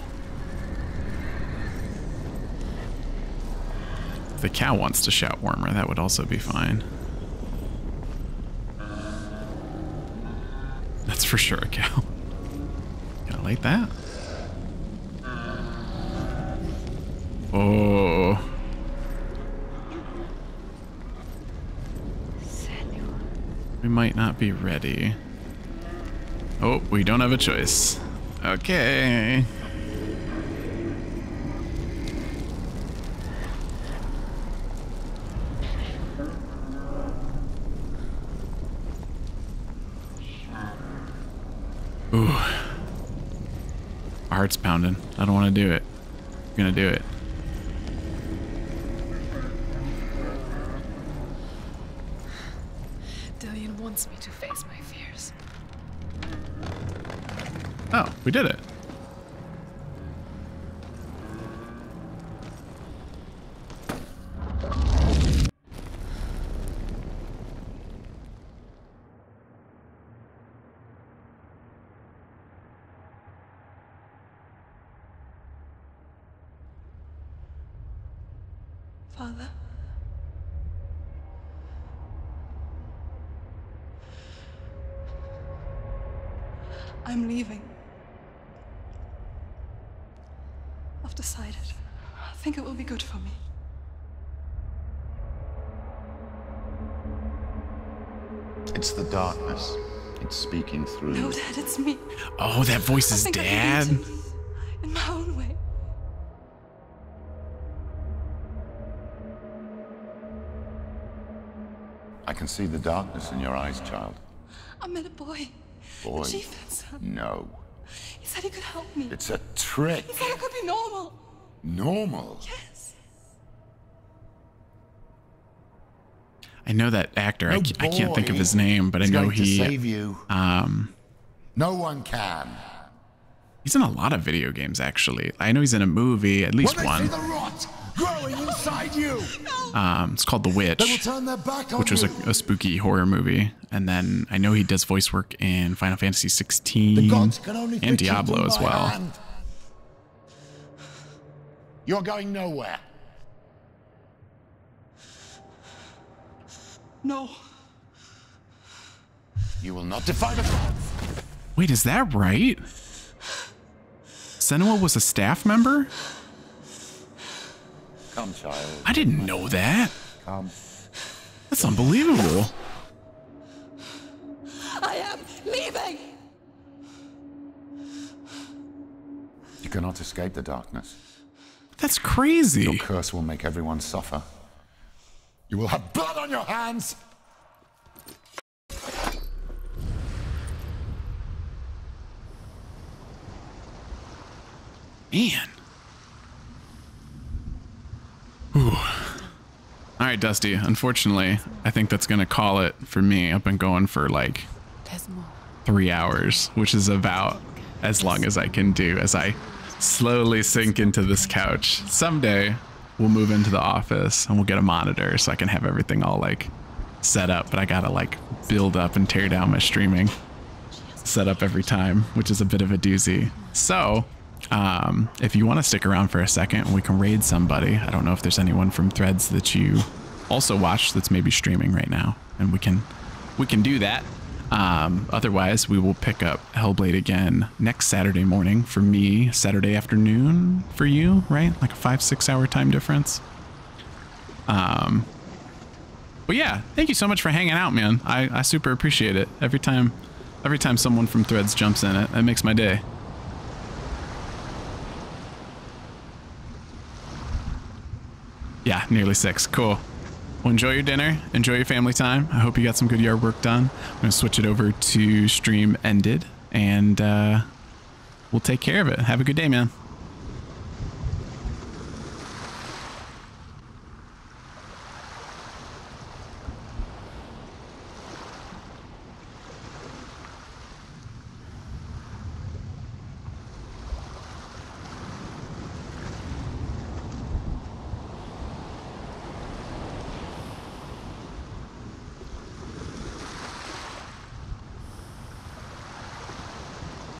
If the cow wants to shout warmer, that would also be fine. That's for sure a cow. Gotta light that. Oh. We might not be ready. Oh, we don't have a choice. Okay. Ooh. Our heart's pounding. I don't want to do it. I'm gonna do it. Dillion wants me to face my fears. Oh, we did it. Father. I'm leaving. I've decided. I think it will be good for me. It's the darkness. It's speaking through. No, Dad, it's me. Oh, that voice is Dad. In my own way. I can see the darkness in your eyes, child. I met a boy. Boy? The chief dancer. No. He said he could help me. It's a trick. He said I could be normal. Normal? Yes. I know that actor. No I, I can't think of his name, but I know he. Save you. Um. No one can. He's in a lot of video games, actually. I know he's in a movie, at least when one. I see the rot growing inside you. Um, it's called The Witch, which was a, a spooky horror movie. And then I know he does voice work in Final Fantasy sixteen and Diablo as well. Hand. You're going nowhere. No. You will not defy the gods. Wait, is that right? Senua was a staff member? Come, child. I didn't know that. Come. That's unbelievable. I am leaving. You cannot escape the darkness. That's crazy. Your curse will make everyone suffer. You will have blood on your hands. Man. Ooh. All right, Dusty, unfortunately, I think that's going to call it for me. I've been going for like three hours, which is about as long as I can do as I slowly sink into this couch. Someday we'll move into the office and we'll get a monitor so I can have everything all like set up. But I got to like build up and tear down my streaming setup every time, which is a bit of a doozy. So. Um, if you want to stick around for a second, we can raid somebody. I don't know if there's anyone from Threads that you also watch that's maybe streaming right now, and we can we can do that. Um, otherwise, we will pick up Hellblade again next Saturday morning for me, Saturday afternoon for you, right? Like a five, six hour time difference. Um, But yeah, thank you so much for hanging out, man. I, I super appreciate it. Every time every time someone from Threads jumps in it, that makes my day. Yeah, nearly six. Cool. Well, enjoy your dinner. Enjoy your family time. I hope you got some good yard work done. I'm going to switch it over to stream ended, and uh, we'll take care of it. Have a good day, man.